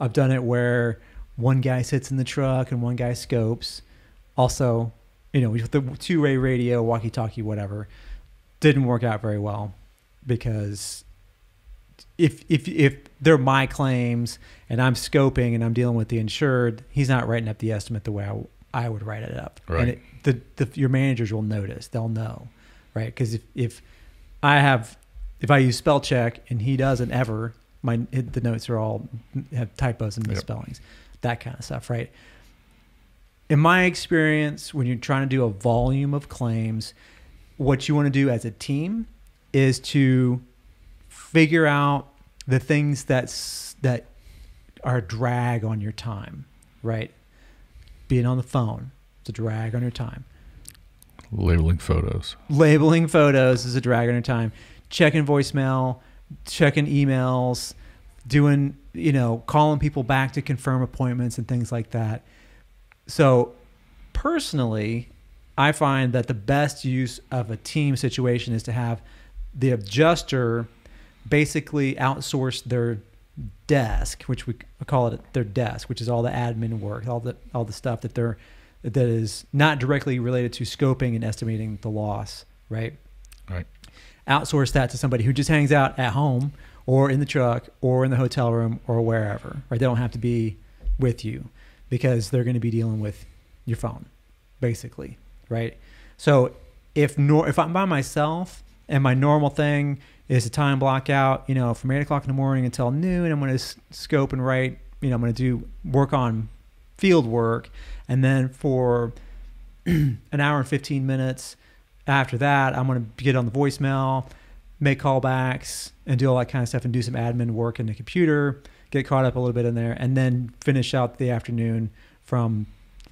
I've done it where one guy sits in the truck and one guy scopes. Also, you know, with the 2-way radio, walkie-talkie, whatever, didn't work out very well because if they're my claims and I'm scoping and I'm dealing with the insured, he's not writing up the estimate the way I would write it up. Right. And your managers will notice. They'll know, right? Because if I use spell check and he doesn't ever, the notes are all have typos and misspellings, that kind of stuff, right? In my experience, when you're trying to do a volume of claims, what you want to do as a team is to figure out the things that are a drag on your time, right? Being on the phone is a drag on your time. Labeling photos. Labeling photos is a drag on your time. Checking voicemail, checking emails, doing, you know, calling people back to confirm appointments and things like that. So personally, I find that the best use of a team situation is to have the adjuster basically outsource their desk, which we call it their desk, which is all the admin work, all the stuff that is not directly related to scoping and estimating the loss, right? Right. Outsource that to somebody who just hangs out at home or in the truck or in the hotel room or wherever, right? They don't have to be with you because they're going to be dealing with your phone, basically, right? So if I'm by myself and my normal thing is a time block out, you know, from 8 o'clock in the morning until noon, I'm going to scope and write, you know, I'm going to do work on field work. And then for an hour and 15 minutes after that, I'm going to get on the voicemail, make callbacks and do all that kind of stuff and do some admin work in the computer, get caught up a little bit in there and then finish out the afternoon from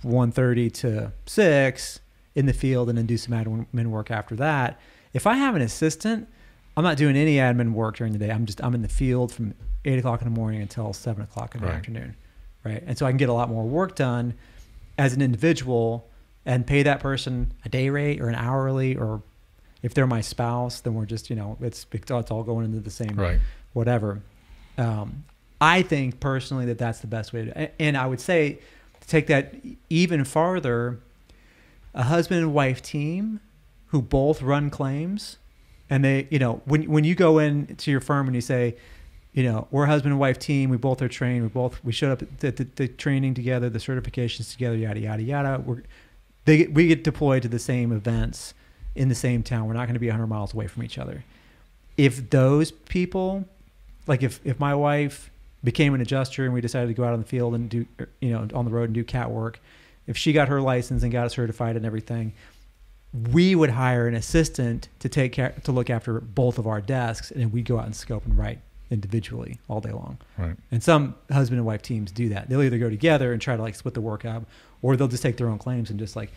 1:30 to 6 in the field and then do some admin work after that. If I have an assistant, I'm not doing any admin work during the day. I'm in the field from 8 o'clock in the morning until 7 o'clock in the afternoon, right? And so I can get a lot more work done as an individual and pay that person a day rate or an hourly, or if they're my spouse, then we're just, you know, it's all going into the same, whatever. I think personally that that's the best way to, and I would say to take that even farther, a husband and wife team who both run claims. And they, you know, when you go in to your firm and you say, you know, we're a husband and wife team, we both are trained, we showed up at the training together, the certifications together, yada, yada, yada. We get deployed to the same events in the same town. We're not going to be 100 miles away from each other. If those people, like if my wife became an adjuster and we decided to go out on the field and do, you know, on the road and do cat work, if she got her license and got certified and everything, we would hire an assistant to look after both of our desks, and we go out and scope and write individually all day long. Right. And some husband and wife teams do that. They'll either go together and try to like split the work up, or they'll just take their own claims and just like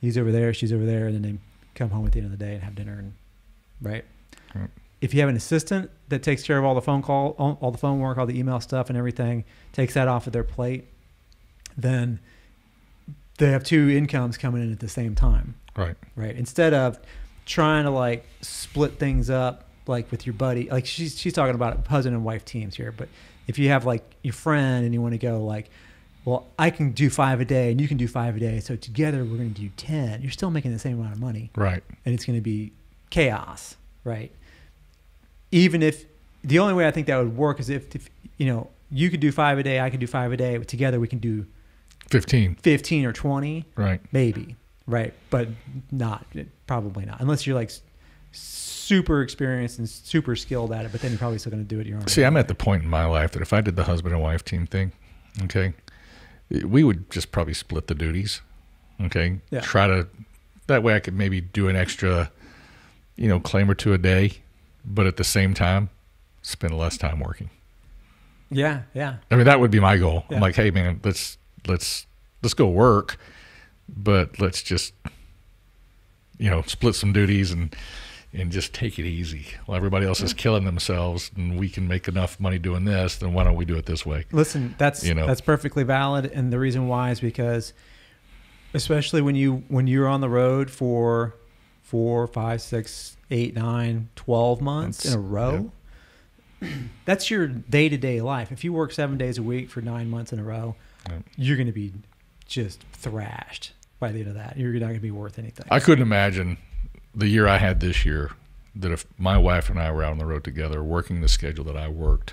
he's over there, she's over there, and then they come home at the end of the day and have dinner. And right. If you have an assistant that takes care of all the phone call, all the phone work, all the email stuff, and everything, takes that off of their plate, then they have 2 incomes coming in at the same time. Right. Instead of trying to like split things up, like with your buddy, like she's talking about husband and wife teams here. But if you have like your friend and you want to go like, well, I can do 5 a day and you can do 5 a day. So together we're going to do 10. You're still making the same amount of money. Right. And it's going to be chaos, right? Even if the only way I think that would work is if you know, you could do 5 a day, I could do 5 a day, but together we can do 15 or 20, right? Maybe, right? But not probably not, unless you're like super experienced and super skilled at it, but then you're probably still going to do it your own. See, I'm at the point in my life that if I did the husband and wife team thing, okay, we would just probably split the duties, okay? Yeah. Try to, that way I could maybe do an extra, you know, claim or two a day, but at the same time, spend less time working. Yeah, yeah. I mean, that would be my goal. Yeah. I'm like, hey man, let's go work, but let's just, you know, split some duties and just take it easy. While everybody else is killing themselves and we can make enough money doing this, then why don't we do it this way? Listen, that's, you know, that's perfectly valid. And the reason why is because especially when you're on the road for 4, 5, 6, 8, 9, 12 months in a row, yep, that's your day-to-day life. If you work 7 days a week for 9 months in a row, yep, you're going to be just thrashed by the end of that. You're not going to be worth anything. I couldn't imagine the year I had this year, that if my wife and I were out on the road together working the schedule that I worked,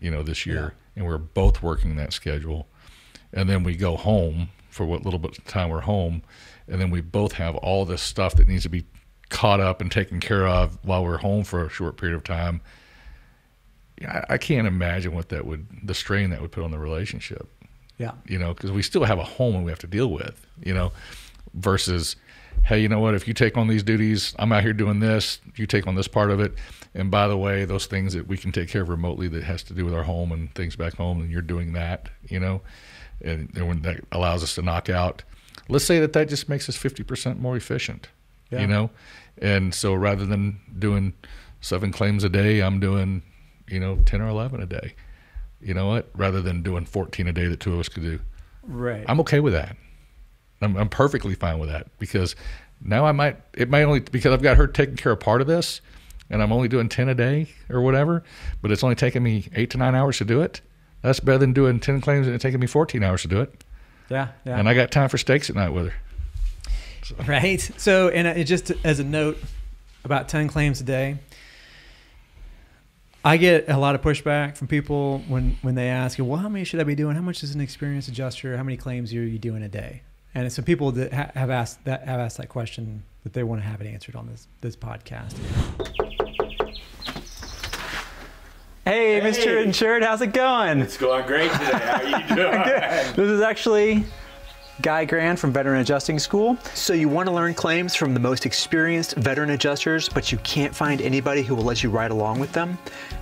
you know, this year, yeah, and we were both working that schedule, and then we go home for what little bit of time we're home, and then we both have all this stuff that needs to be caught up and taken care of while we're home for a short period of time. I can't imagine what that would, the strain that would put on the relationship. Yeah. You know, because we still have a home and we have to deal with, you know, versus, hey, you know what, if you take on these duties, I'm out here doing this, you take on this part of it, and by the way, those things that we can take care of remotely that has to do with our home and things back home, and you're doing that, you know, and when that allows us to knock out, let's say that just makes us 50% more efficient, yeah, you know, and so rather than doing 7 claims a day, I'm doing, you know, 10 or 11 a day, you know what, rather than doing 14 a day that 2 of us could do. Right. I'm okay with that. I'm perfectly fine with that, because now because I've got her taking care of part of this and I'm only doing 10 a day or whatever, but it's only taking me 8 to 9 hours to do it. That's better than doing 10 claims and it taking me 14 hours to do it. Yeah, yeah. And I got time for steaks at night with her. So. Right. So, and just as a note about 10 claims a day, I get a lot of pushback from people when they ask, well, how many should I be doing? How much is an experienced adjuster? How many claims are you doing a day? And some people that have asked that question, that they want to have it answered on this podcast. Hey, Mr. Insured, how's it going? It's going great today. How are you doing? Good. This is actually Guy Grand from Veteran Adjusting School. So you want to learn claims from the most experienced veteran adjusters, but you can't find anybody who will let you ride along with them?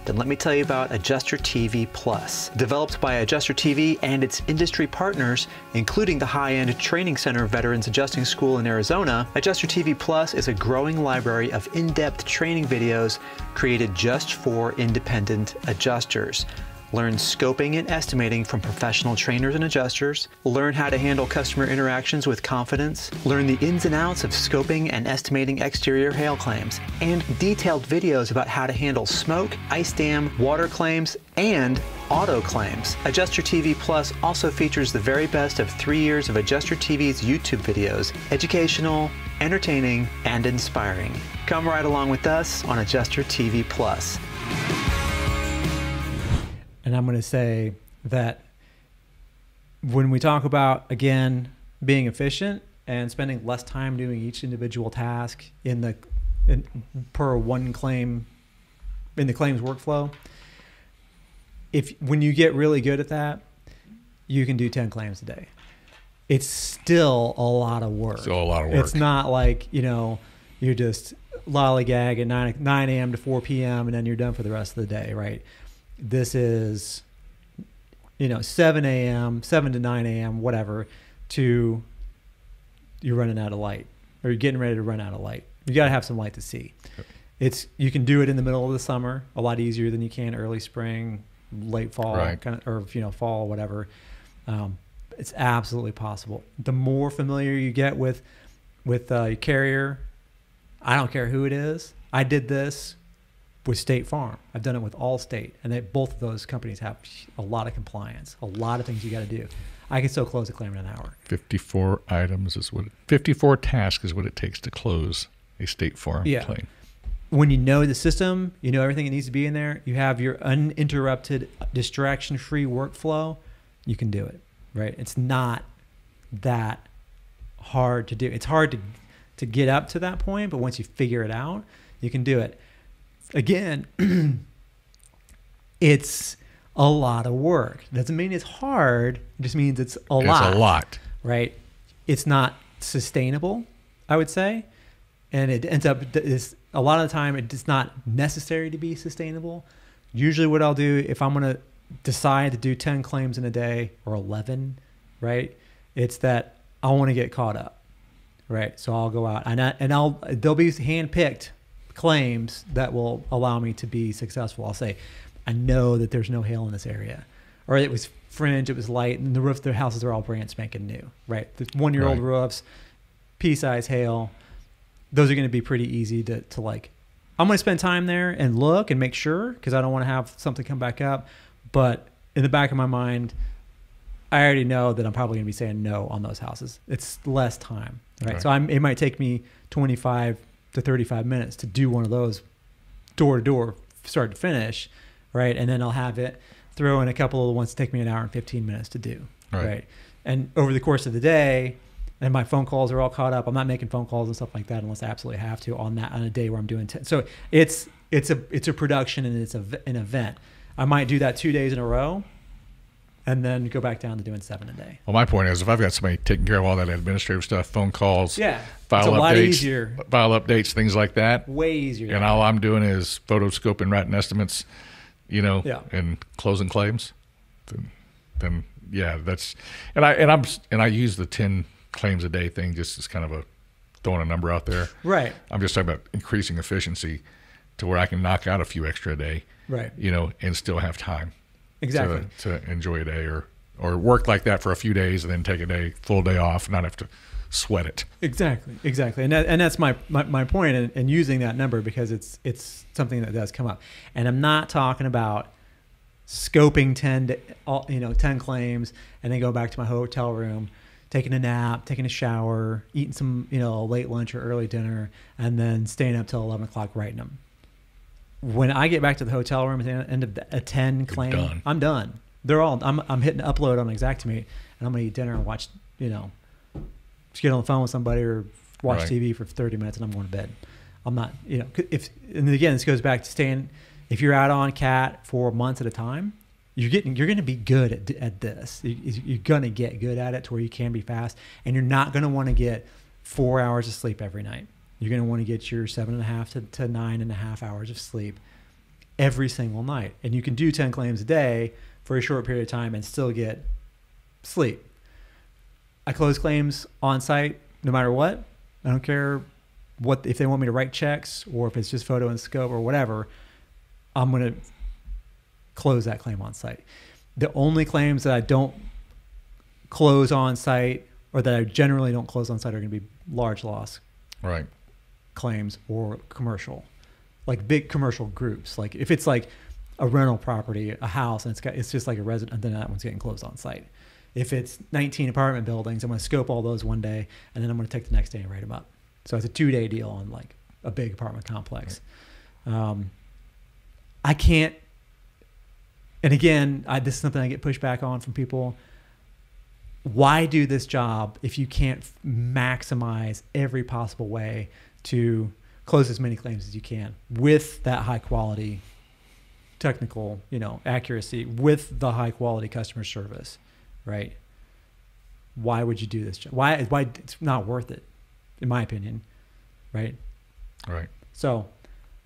Then let me tell you about AdjusterTV Plus. Developed by AdjusterTV and its industry partners, including the high-end training center Veterans Adjusting School in Arizona, AdjusterTV Plus is a growing library of in-depth training videos created just for independent adjusters. Learn scoping and estimating from professional trainers and adjusters. Learn how to handle customer interactions with confidence. Learn the ins and outs of scoping and estimating exterior hail claims, and detailed videos about how to handle smoke, ice dam, water claims, and auto claims. Adjuster TV Plus also features the very best of 3 years of Adjuster TV's YouTube videos, educational, entertaining, and inspiring. Come right along with us on Adjuster TV Plus. And I'm going to say that when we talk about, again, being efficient and spending less time doing each individual task per one claim in the claims workflow, when you get really good at that, you can do 10 claims a day. It's still a lot of work. Still a lot of work. It's not like, you know, you're just lollygag at 9 a.m. to 4 p.m. and then you're done for the rest of the day, right? This is, you know, 7 a.m., 7 to 9 a.m., whatever, to you're running out of light, or you're getting ready to run out of light. You got to have some light to see. Okay. You can do it in the middle of the summer a lot easier than you can early spring, late fall, right, kind of, or, you know, fall, whatever. It's absolutely possible. The more familiar you get with your carrier, I don't care who it is. I did this with State Farm. I've done it with Allstate, and both of those companies have a lot of compliance, a lot of things you got to do. I can still close a claim in an hour. 54 tasks is what it takes to close a State Farm plane. When you know the system, you know everything that needs to be in there, you have your uninterrupted, distraction-free workflow, you can do it, right? It's not that hard to do. It's hard to get up to that point, but once you figure it out, you can do it. Again, it's a lot of work. It doesn't mean it's hard. It just means it's a lot. It's a lot. Right? It's not sustainable, I would say. And it ends up, a lot of the time, it's not necessary to be sustainable. Usually what I'll do, if I'm going to decide to do 10 claims in a day or 11, right, it's that I want to get caught up, right? So I'll go out and there'll be hand-picked claims that will allow me to be successful. I'll say, I know that there's no hail in this area, or it was fringe, it was light, and the roof, their houses are all brand spanking new, right? The one-year-old roofs, pea-size hail, those are going to be pretty easy to like, I'm going to spend time there and look and make sure, because I don't want to have something come back up. But in the back of my mind, I already know that I'm probably going to be saying no on those houses. It's less time, right? So it might take me 25 to 35 minutes to do one of those door to door, start to finish, right? And then I'll have it, throw in a couple of the ones that take me an hour and 15 minutes to do, right? And over the course of the day, and my phone calls are all caught up. I'm not making phone calls and stuff like that unless I absolutely have to on a day where I'm doing 10. So it's a production and it's an event. I might do that 2 days in a row and then go back down to doing 7 a day. Well, my point is, if I've got somebody taking care of all that administrative stuff, phone calls, file updates, file updates, things like that. Way easier. And all I'm doing is photoscoping, writing estimates, you know, and closing claims. Then that's, and I use the 10 claims a day thing just as kind of a throwing a number out there. Right. I'm just talking about increasing efficiency to where I can knock out a few extra a day. Right. You know, and still have time. Exactly. To enjoy a day or work like that for a few days and then take a full day off, not have to sweat it. Exactly. Exactly. And that's my point in using that number, because it's something that does come up. And I'm not talking about scoping 10 claims and then go back to my hotel room, taking a nap, taking a shower, eating some, late lunch or early dinner, and then staying up till 11 o'clock writing them. When I get back to the hotel room at the end of a 10 claim, I'm done. They're all, I'm hitting upload on Exactimate, and I'm going to eat dinner and watch, just get on the phone with somebody or watch TV for 30 minutes, and I'm going to bed. I'm not, and again, this goes back to staying, if you're out on CAT for months at a time, you're going to be good at this. You're going to get good at it to where you can be fast, and you're not going to want to get 4 hours of sleep every night. You're going to want to get your 7.5 to 9.5 hours of sleep every single night. And you can do 10 claims a day for a short period of time and still get sleep. I close claims on site no matter what. I don't care if they want me to write checks or if it's just photo and scope or whatever, I'm going to close that claim on site. The only claims that I don't close on site, or that I generally don't close on site, are going to be large loss claims or commercial, like big commercial groups. Like if it's like a rental property, a house, and it's just like a resident, then that one's getting closed on site. If it's 19 apartment buildings, I'm going to scope all those one day, and then I'm going to take the next day and write them up. So it's a 2-day deal on like a big apartment complex. I can't. And again, this is something I get pushed back on from people. Why do this job if you can't maximize every possible way to close as many claims as you can with that high quality technical, accuracy, with the high quality customer service, right? Why would you do this job? Why it's not worth it, in my opinion, right? Right. So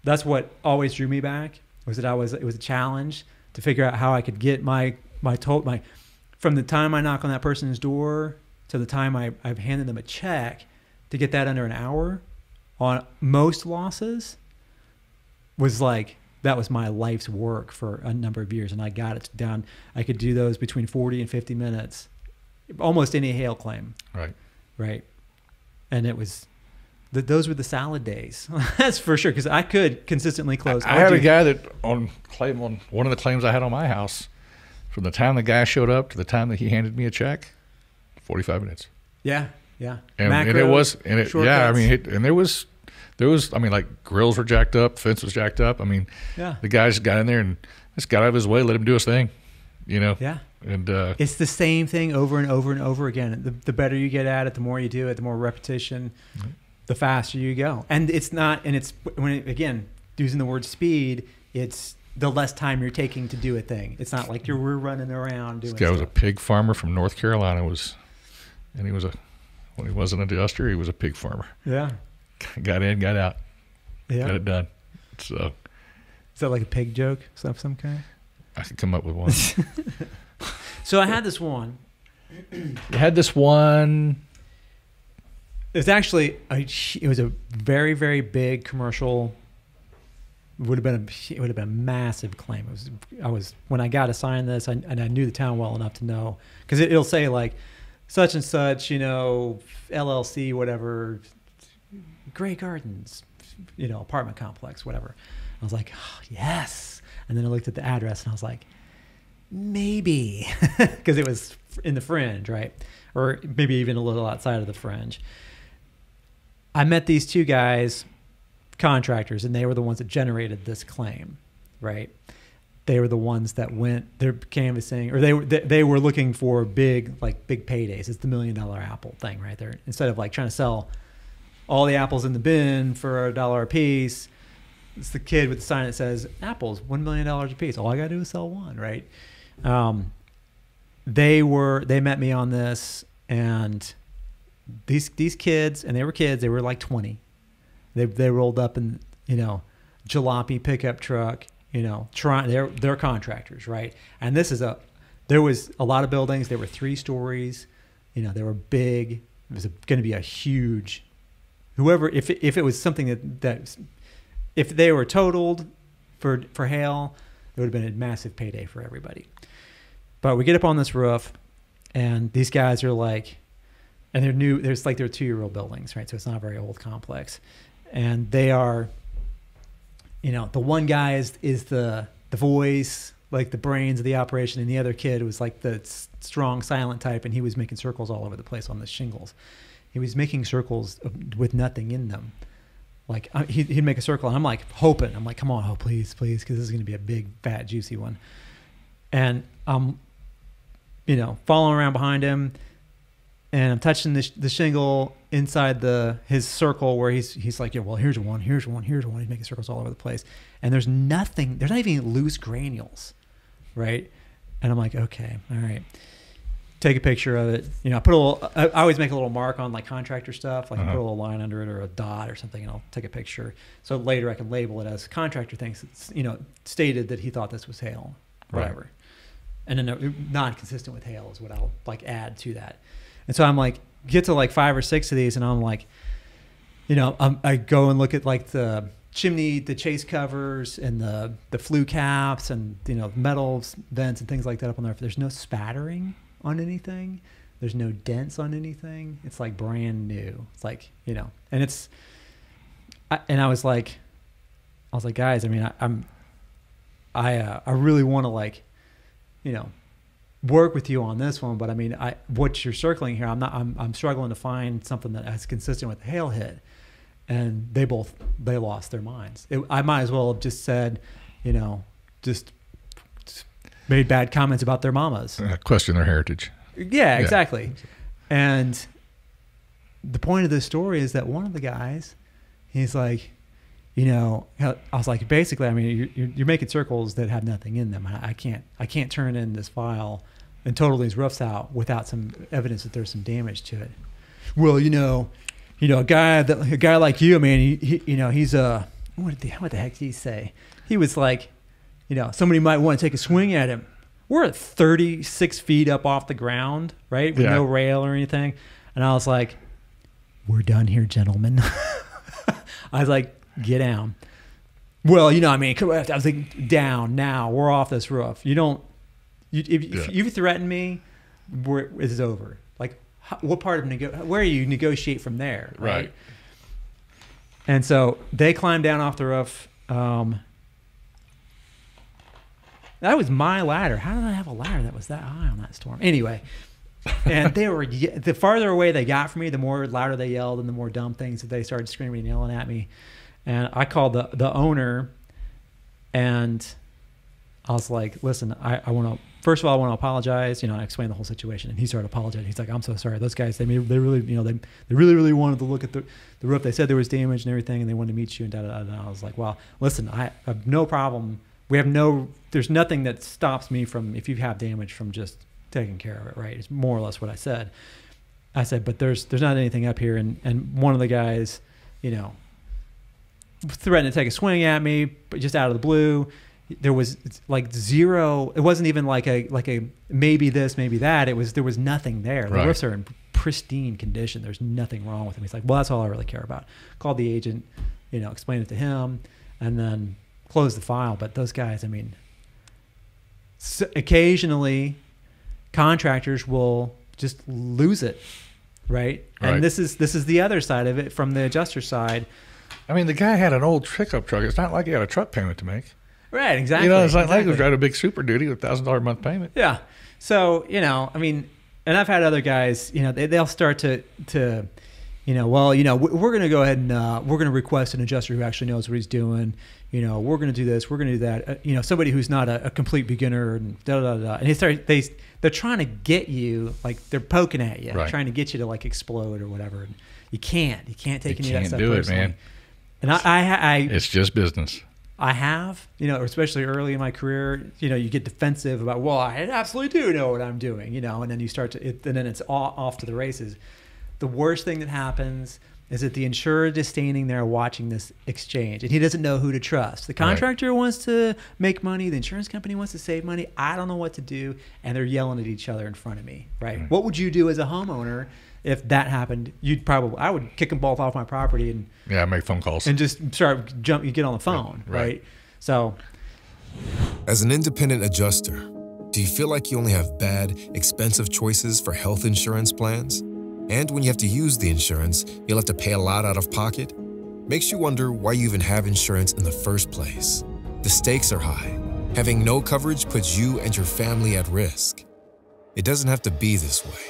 that's what always drew me back, was that it was a challenge to figure out how I could get my from the time I knock on that person's door to the time I've handed them a check, to get that under an hour on most losses was like, that was my life's work for a number of years. And I got it down. I could do those between 40 and 50 minutes, almost any hail claim. Right. Right. And it was, those were the salad days. That's for sure, because I could consistently close. I had a guy that on one of the claims I had on my house, from the time the guy showed up to the time that he handed me a check, 45 minutes. Yeah, yeah. And it was, and it, yeah, cuts. I mean, it, and there was there was, I mean, like grills were jacked up, fence was jacked up. I mean, yeah, the guys got in there and just got out of his way, let him do his thing, you know? Yeah. And it's the same thing over and over and over again. The better you get at it, the more you do it, the more repetition, mm-hmm. the faster you go. And it's not, and it's when it, again, using the word speed, it's the less time you're taking to do a thing. It's not like we're running around doing. This guy was a pig farmer from North Carolina. And he was when he wasn't an adjuster, he was a pig farmer. Yeah. Got in, got out. Yeah. Got it done. So. Is that like a pig joke of some kind? I could come up with one. So I had this one. You had this one. It's actually it was a very, very big commercial. It would have been a massive claim. When I got assigned this, and I knew the town well enough to know, because it'll say like such and such, you know, LLC, whatever, Gray Gardens, you know, apartment complex, whatever. I was like, oh, yes. And then I looked at the address and I was like, maybe, because it was in the fringe, right? Or maybe even a little outside of the fringe. I met these two guys, contractors, and they were the ones that generated this claim, right? They were the ones that went, they're canvassing, or they were looking for big paydays. It's the $1 million apple thing right there. Instead of like trying to sell all the apples in the bin for $1 a piece, it's the kid with the sign that says apples, $1 million a piece. All I got to do is sell one, right? They met me on this, and these kids, and they were kids, they were like 20. They rolled up in, you know, jalopy pickup truck, you know, they're contractors, right? And this is there was a lot of buildings. There were 3 stories, you know, they were big. It was going to be a huge, whoever, if it was something that if they were totaled for hail, it would have been a massive payday for everybody. But we get up on this roof, and these guys are like, and they're new, there's like, they're 2-year-old buildings, right? So it's not a very old complex. And they are, you know, the one guy is the voice, like the brains of the operation, and the other kid was like the strong silent type, and he was making circles all over the place on the shingles. He was making circles with nothing in them. Like he'd make a circle, and I'm like hoping, I'm like, come on, oh please, please, because this is gonna be a big, fat, juicy one. And I'm, you know, following around behind him, and I'm touching the shingle inside his circle where he's like, yeah, well, here's one, here's one, here's one. He's making circles all over the place. And there's nothing, there's not even loose granules, right? And I'm like, okay, all right. Take a picture of it. You know, I put a little, I always make a little mark on like contractor stuff, like I put a little line under it or a dot or something, and I'll take a picture. So later I can label it as contractor thinks it's, you know, stated that he thought this was hail, whatever. Right. And then not consistent with hail is what I'll like add to that. And so I'm like, get to like 5 or 6 of these, and I'm like, you know, I go and look at like the chimney, the chase covers, and the flue caps, and, you know, metal vents and things like that up on there. There's no spattering on anything. There's no dents on anything. It's like brand new. It's like, you know, and it's, I was like, guys, I mean, I really want to, like, you know, work with you on this one, but I mean, what you're circling here, I'm struggling to find something that is consistent with the hail hit. And they lost their minds. I might as well have just said, you know, just made bad comments about their mamas. Question their heritage. Yeah, exactly. Yeah. And the point of this story is that one of the guys, he's like, you know, I was like, basically, I mean, you're making circles that have nothing in them. I can't turn in this file and total these roofs out without some evidence that there's some damage to it. Well, you know, a guy like you, I mean, you know, he's a, what the heck did he say? He was like, you know, somebody might want to take a swing at him. We're at 36 feet up off the ground, right? With no rail or anything. And I was like, we're done here, gentlemen. I was like, get down. Well, you know, I mean, I was like, down now. We're off this roof. You don't. If you threaten me, this is over. Like, what part of where you negotiate from there, right? And so they climbed down off the roof. That was my ladder. How did I have a ladder that was that high on that storm? Anyway, And they were, the farther away they got from me, the more louder they yelled and the more dumb things that they started screaming and yelling at me. And I called the owner, and I was like, listen, I want to, first of all, I want to apologize. You know, I explained the whole situation, and he started apologizing. He's like, I'm so sorry. Those guys, they really, you know, they really, really wanted to look at the roof. They said there was damage and everything, and they wanted to meet you and da, da, da. And I was like, well, listen, I have no problem. We have no, there's nothing that stops me from, if you have damage, from just taking care of it, right? It's more or less what I said. I said, but there's not anything up here. And one of the guys, you know, threatened to take a swing at me, but just out of the blue. There was like zero, it wasn't even like a maybe this, maybe that. It was, there was nothing there. The roofs are in pristine condition. There's nothing wrong with them. He's like, well, that's all I really care about. Called the agent, you know, explained it to him, and then closed the file. But those guys, I mean, occasionally contractors will just lose it, right? And this is the other side of it from the adjuster side. I mean, the guy had an old pickup truck. It's not like he had a truck payment to make. Right, exactly. You know, it's like he was driving a big Super Duty with $1,000 a month payment. Yeah. So, you know, I mean, and I've had other guys, you know, they'll start to, you know, well, you know, we're going to go ahead and we're going to request an adjuster who actually knows what he's doing. You know, we're going to do this, we're going to do that. You know, somebody who's not a complete beginner and da da da. And they're trying to get you, like they're poking at you, trying to get you to like explode or whatever. And you can't take any of that stuff personally. You can't do it, man. And it's just business. I have, you know, especially early in my career, you know, you get defensive about, well, I absolutely do know what I'm doing, you know, and then you start to, and then it's all off to the races. The worst thing that happens is that the insurer is standing there watching this exchange, and he doesn't know who to trust. The contractor wants to make money. The insurance company wants to save money. I don't know what to do. And they're yelling at each other in front of me, right? What would you do as a homeowner if that happened? I would kick them both off my property and make phone calls and just you get on the phone, right? So, as an independent adjuster, do you feel like you only have bad, expensive choices for health insurance plans? And when you have to use the insurance, you'll have to pay a lot out of pocket? Makes you wonder why you even have insurance in the first place. The stakes are high. Having no coverage puts you and your family at risk. It doesn't have to be this way.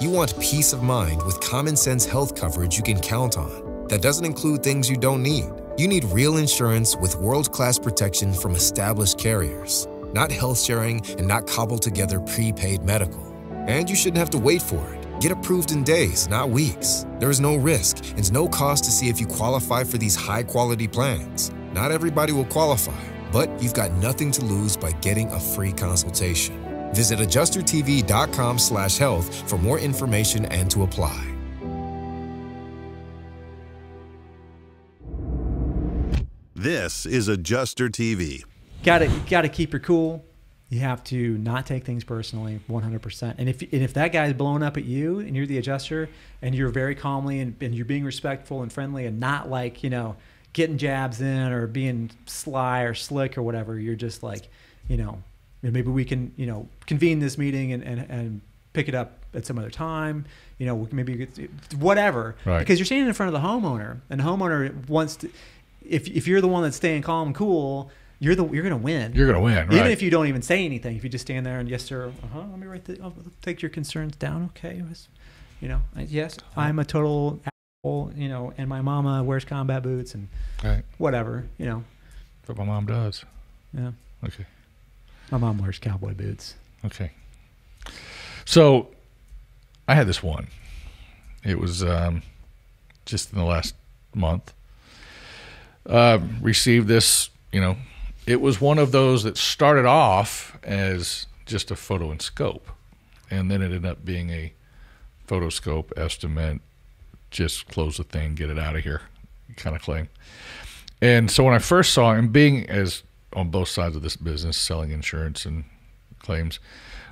You want peace of mind with common sense health coverage you can count on that doesn't include things you don't need. You need real insurance with world-class protection from established carriers, not health sharing and not cobbled together prepaid medical. And you shouldn't have to wait for it. Get approved in days, not weeks. There is no risk and no cost to see if you qualify for these high-quality plans. Not everybody will qualify, but you've got nothing to lose by getting a free consultation. Visit adjustertv.com/health for more information and to apply. This is Adjuster TV. Got to keep your cool. You have to not take things personally, 100%. And if that guy's blowing up at you and you're the adjuster and you're very calmly and you're being respectful and friendly and not like, you know, getting jabs in or being sly or slick or whatever, you're just like, you know, and maybe we can, you know, convene this meeting and pick it up at some other time, you know, maybe whatever. Right. Because you're standing in front of the homeowner, and the homeowner wants to, if you're the one that's staying calm and cool, you're going to win. You're going to win, Even if you don't even say anything, if you just stand there and, yes, sir, let me I'll take your concerns down, okay. You know, yes, I'm a total asshole, you know, and my mama wears combat boots and whatever, you know. But my mom does. Yeah. Okay. My mom wears cowboy boots. Okay. So I had this one. It was just in the last month. Received this, you know, it was one of those that started off as just a photo and scope, and then it ended up being a photo scope estimate, just close the thing, get it out of here kind of claim. And so when I first saw it, and being as on both sides of this business, selling insurance and claims,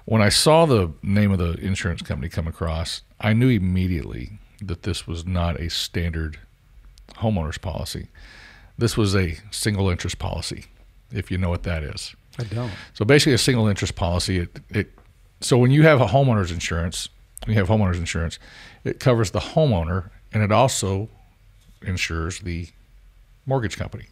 when I saw the name of the insurance company come across, I knew immediately that this was not a standard homeowner's policy. This was a single interest policy, if you know what that is. I don't. So basically a single interest policy, so when you have a homeowner's insurance, it covers the homeowner, and it also insures the mortgage company.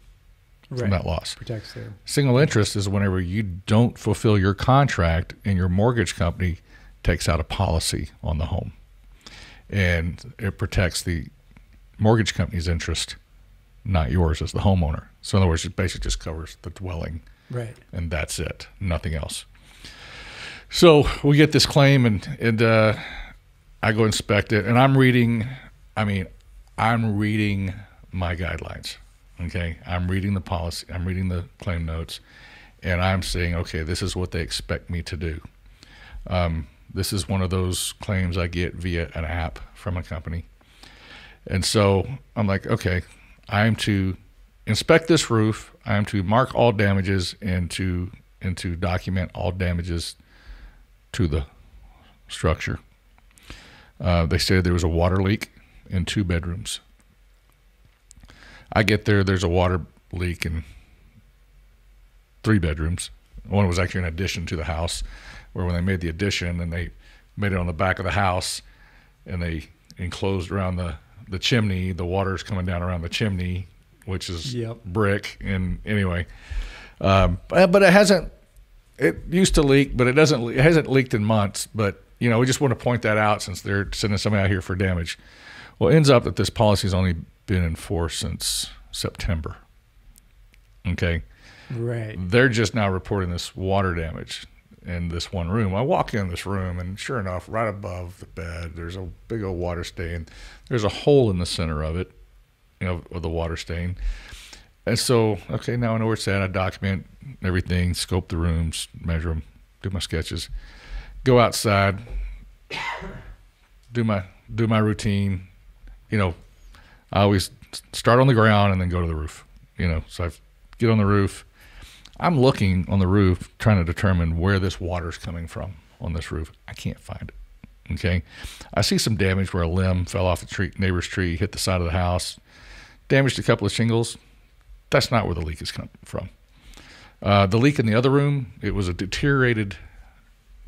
From that loss. Protects their single interest is whenever you don't fulfill your contract and your mortgage company takes out a policy on the home, and it protects the mortgage company's interest, not yours as the homeowner. So in other words, it basically just covers the dwelling, right? And that's it, nothing else. So we get this claim, and I go inspect it, and I'm reading my guidelines. Okay, I'm reading the policy, I'm reading the claim notes, and I'm saying, okay, this is what they expect me to do. This is one of those claims I get via an app from a company. And so I'm like, okay, I am to inspect this roof, I am to mark all damages, and to document all damages to the structure. They said there was a water leak in 2 bedrooms. I get there, there's a water leak in 3 bedrooms. One was actually an addition to the house, where when they made the addition and they made it on the back of the house and they enclosed around the chimney, the water's coming down around the chimney, which is brick. And anyway, but it hasn't, it used to leak, but it hasn't leaked in months. But, you know, we just want to point that out since they're sending somebody out here for damage. Well, it ends up that this policy's only been in force since September. Okay. Right. They're just now reporting this water damage in this one room. I walk in this room, and sure enough, right above the bed, there's a big old water stain. There's a hole in the center of it, you know, of the water stain. And so, okay, now I know where it's at. I document everything, scope the rooms, measure them, do my sketches, go outside, do my routine. You know, I always start on the ground and then go to the roof. You know, so I get on the roof. I'm looking on the roof, trying to determine where this water's coming from on this roof. I can't find it. Okay, I see some damage where a limb fell off neighbor's tree, hit the side of the house, damaged a couple of shingles. That's not where the leak is coming from. The leak in the other room, it was a deteriorated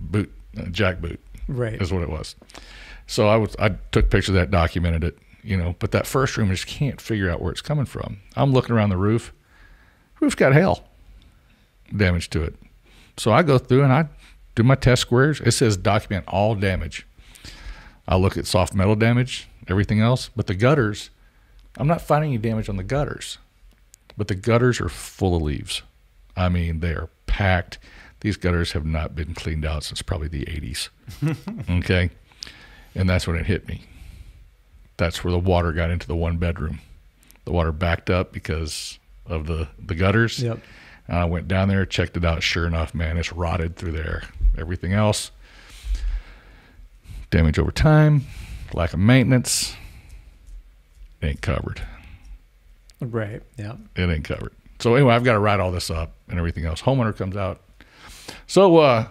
boot, jack boot, right? Is what it was. So I took pictures of that, documented it. You know, but that first room, I just can't figure out where it's coming from. I'm looking around the roof. Roof's got hail damage to it. So I go through and I do my test squares. It says document all damage. I look at soft metal damage, everything else, but the gutters, I'm not finding any damage on the gutters, but the gutters are full of leaves. I mean, they are packed. These gutters have not been cleaned out since probably the 80s. Okay. And that's when it hit me. That's where the water got into the one bedroom. The water backed up because of the gutters. Yep. And I went down there, checked it out. Sure enough, man, it's rotted through there. Everything else, damage over time, lack of maintenance, it ain't covered. Right, yeah. It ain't covered. So anyway, I've got to write all this up and everything else. Homeowner comes out. So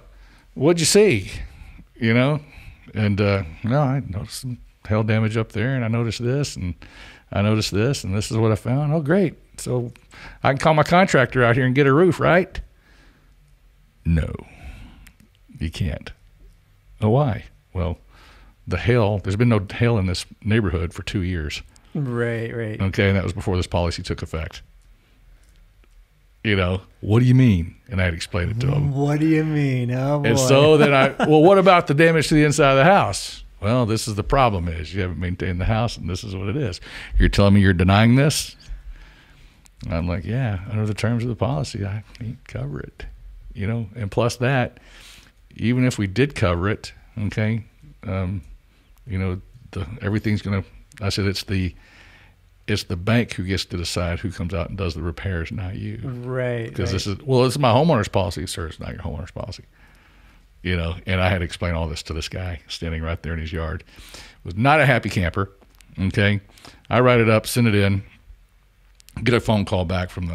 what'd you see? You know? And, no, I noticed some hail damage up there, and I noticed this, and I noticed this, and this is what I found. Oh, great. So I can call my contractor out here and get a roof, right? No, you can't. Oh, why? Well, the hail, there's been no hail in this neighborhood for 2 years. Right, right. Okay, and that was before this policy took effect. You know, what do you mean? And I had explained it to him. What do you mean? Oh, boy. And so then well, what about the damage to the inside of the house? Well, this is the problem is you haven't maintained the house, and this is what it is. You're telling me you're denying this? I'm like, yeah, under the terms of the policy, I can't cover it, you know. And plus that, even if we did cover it, okay, you know, everything's gonna. I said it's the bank who gets to decide who comes out and does the repairs, not you, right? Because this is my homeowner's policy, sir. It's not your homeowner's policy, you know. And I had to explain all this to this guy standing right there in his yard. Was not a happy camper, okay. I write it up, send it in. Get a phone call back from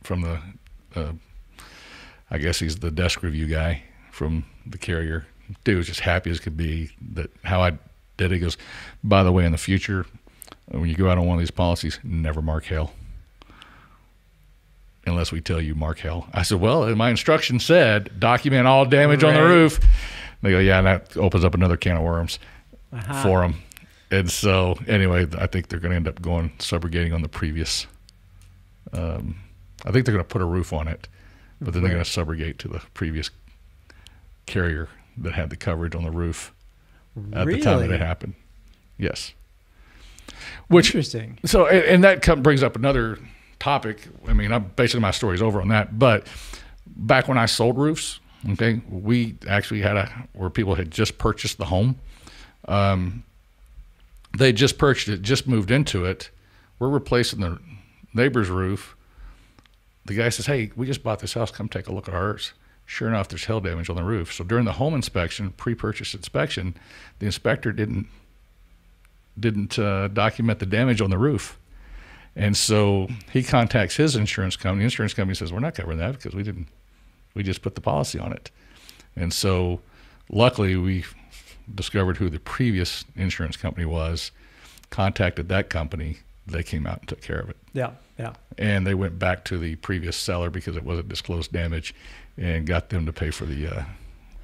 the I guess he's the desk review guy from the carrier. Dude was just happy as could be that how I did it. He goes, by the way, in the future, when you go out on one of these policies, never mark hail unless we tell you mark hail. I said, well, my instruction said document all damage on the roof. And they go, yeah, and that opens up another can of worms for them. And so anyway, I think they're going to end up subrogating on the previous. I think they're going to put a roof on it, but then they're going to subrogate to the previous carrier that had the coverage on the roof at the time that it happened. Yes. Which, interesting. So, and that brings up another topic. I mean, basically my story's over on that. But back when I sold roofs, okay, we actually had where people had just purchased the home. They just purchased it, just moved into it. We're replacing the neighbor's roof. The guy says, "Hey, we just bought this house. Come take a look at ours." Sure enough, there's hail damage on the roof. So during the home inspection, pre-purchase inspection, the inspector didn't document the damage on the roof. And so he contacts his insurance company. The insurance company says, "We're not covering that because we just put the policy on it." And so luckily we discovered who the previous insurance company was, contacted that company. They came out and took care of it. Yeah, yeah. And they went back to the previous seller because it wasn't disclosed damage and got them to pay for the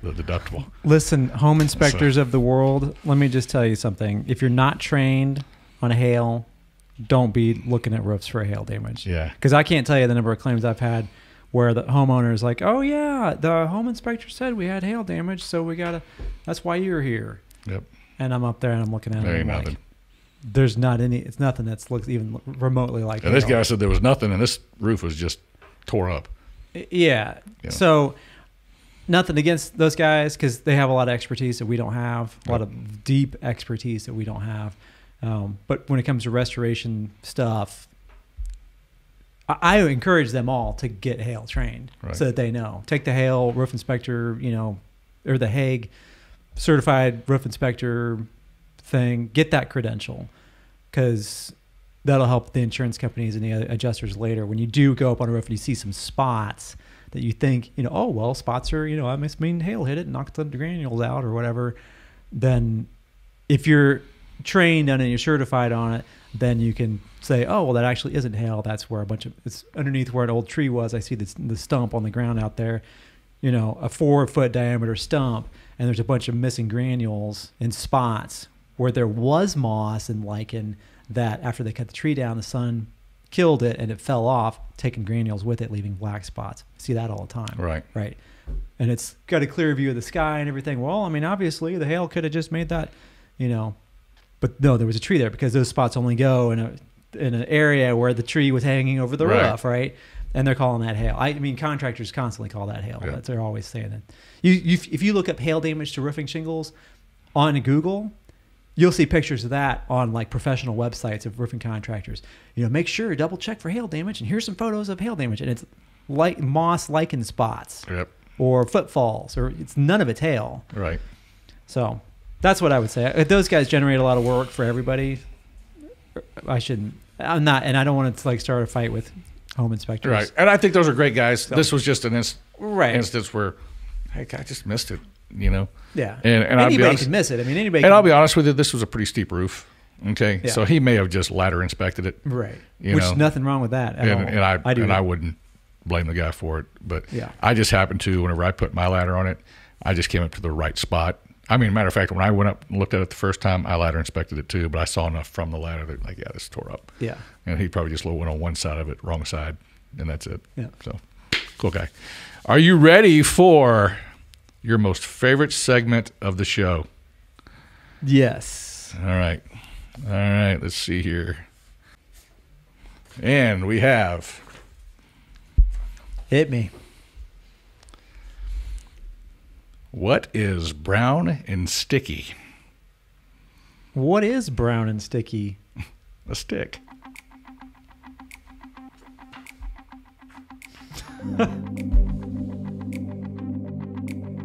deductible. Listen, home inspectors of the world, let me just tell you something. If you're not trained on hail, don't be looking at roofs for hail damage. Yeah. Because I can't tell you the number of claims I've had where the homeowner is like, "Oh, yeah, the home inspector said we had hail damage, so we got to, that's why you're here." Yep. And I'm up there and I'm looking at it like, there's not any, it's nothing that looks even remotely like that. And this guy said there was nothing, and this roof was just tore up. Yeah. You know. So nothing against those guys because they have a lot of expertise that we don't have, a lot of deep expertise that we don't have. But when it comes to restoration stuff, I encourage them all to get hail trained so that they know. Take the hail roof inspector, you know, or the Hague certified roof inspector thing, get that credential, because that'll help the insurance companies and the adjusters later when you do go up on a roof and you see some spots that you think, you know, oh, well, spots are, you know, I must mean hail hit it and knocked the granules out or whatever. Then if you're trained on it and you're certified on it, then you can say, oh, well, that actually isn't hail. That's where a bunch of, it's underneath where an old tree was. I see this, the stump on the ground out there, you know, a 4-foot diameter stump, and there's a bunch of missing granules and spots where there was moss and lichen that after they cut the tree down, the sun killed it and it fell off, taking granules with it, leaving black spots. I see that all the time. Right. Right. And it's got a clear view of the sky and everything. Well, I mean, obviously the hail could have just made that, you know, but no, there was a tree there, because those spots only go in an area where the tree was hanging over the roof, right? And they're calling that hail. I mean, contractors constantly call that hail. Yeah. They're always saying that. If you look up hail damage to roofing shingles on Google, you'll see pictures of that on like professional websites of roofing contractors. You know, make sure, double check for hail damage, and here's some photos of hail damage. And it's like moss, lichen spots, or footfalls, or it's none of it's hail. Right. So that's what I would say. Those guys generate a lot of work for everybody. And I don't want to like start a fight with home inspectors. Right. And I think those are great guys. So, this was just an instance where, heck, I just missed it. You know, and anybody can miss it. I mean, anybody. And I'll be honest with you, this was a pretty steep roof. Okay, so he may have just ladder inspected it, right? Which is nothing wrong with that. And I wouldn't blame the guy for it. But I just happened to, whenever I put my ladder on it, I just came up to the right spot. I mean, matter of fact, when I went up and looked at it the first time, I ladder inspected it too. But I saw enough from the ladder that like, yeah, this tore up. Yeah, and he probably just went on one side of it, wrong side, and that's it. Yeah. So, cool guy. Are you ready for your most favorite segment of the show? Yes. All right. All right. Let's see here. And we have. Hit me. What is brown and sticky? What is brown and sticky? A stick.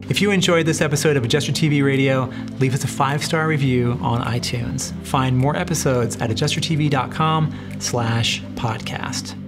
If you enjoyed this episode of Adjuster TV Radio, leave us a 5-star review on iTunes. Find more episodes at adjustertv.com/podcast.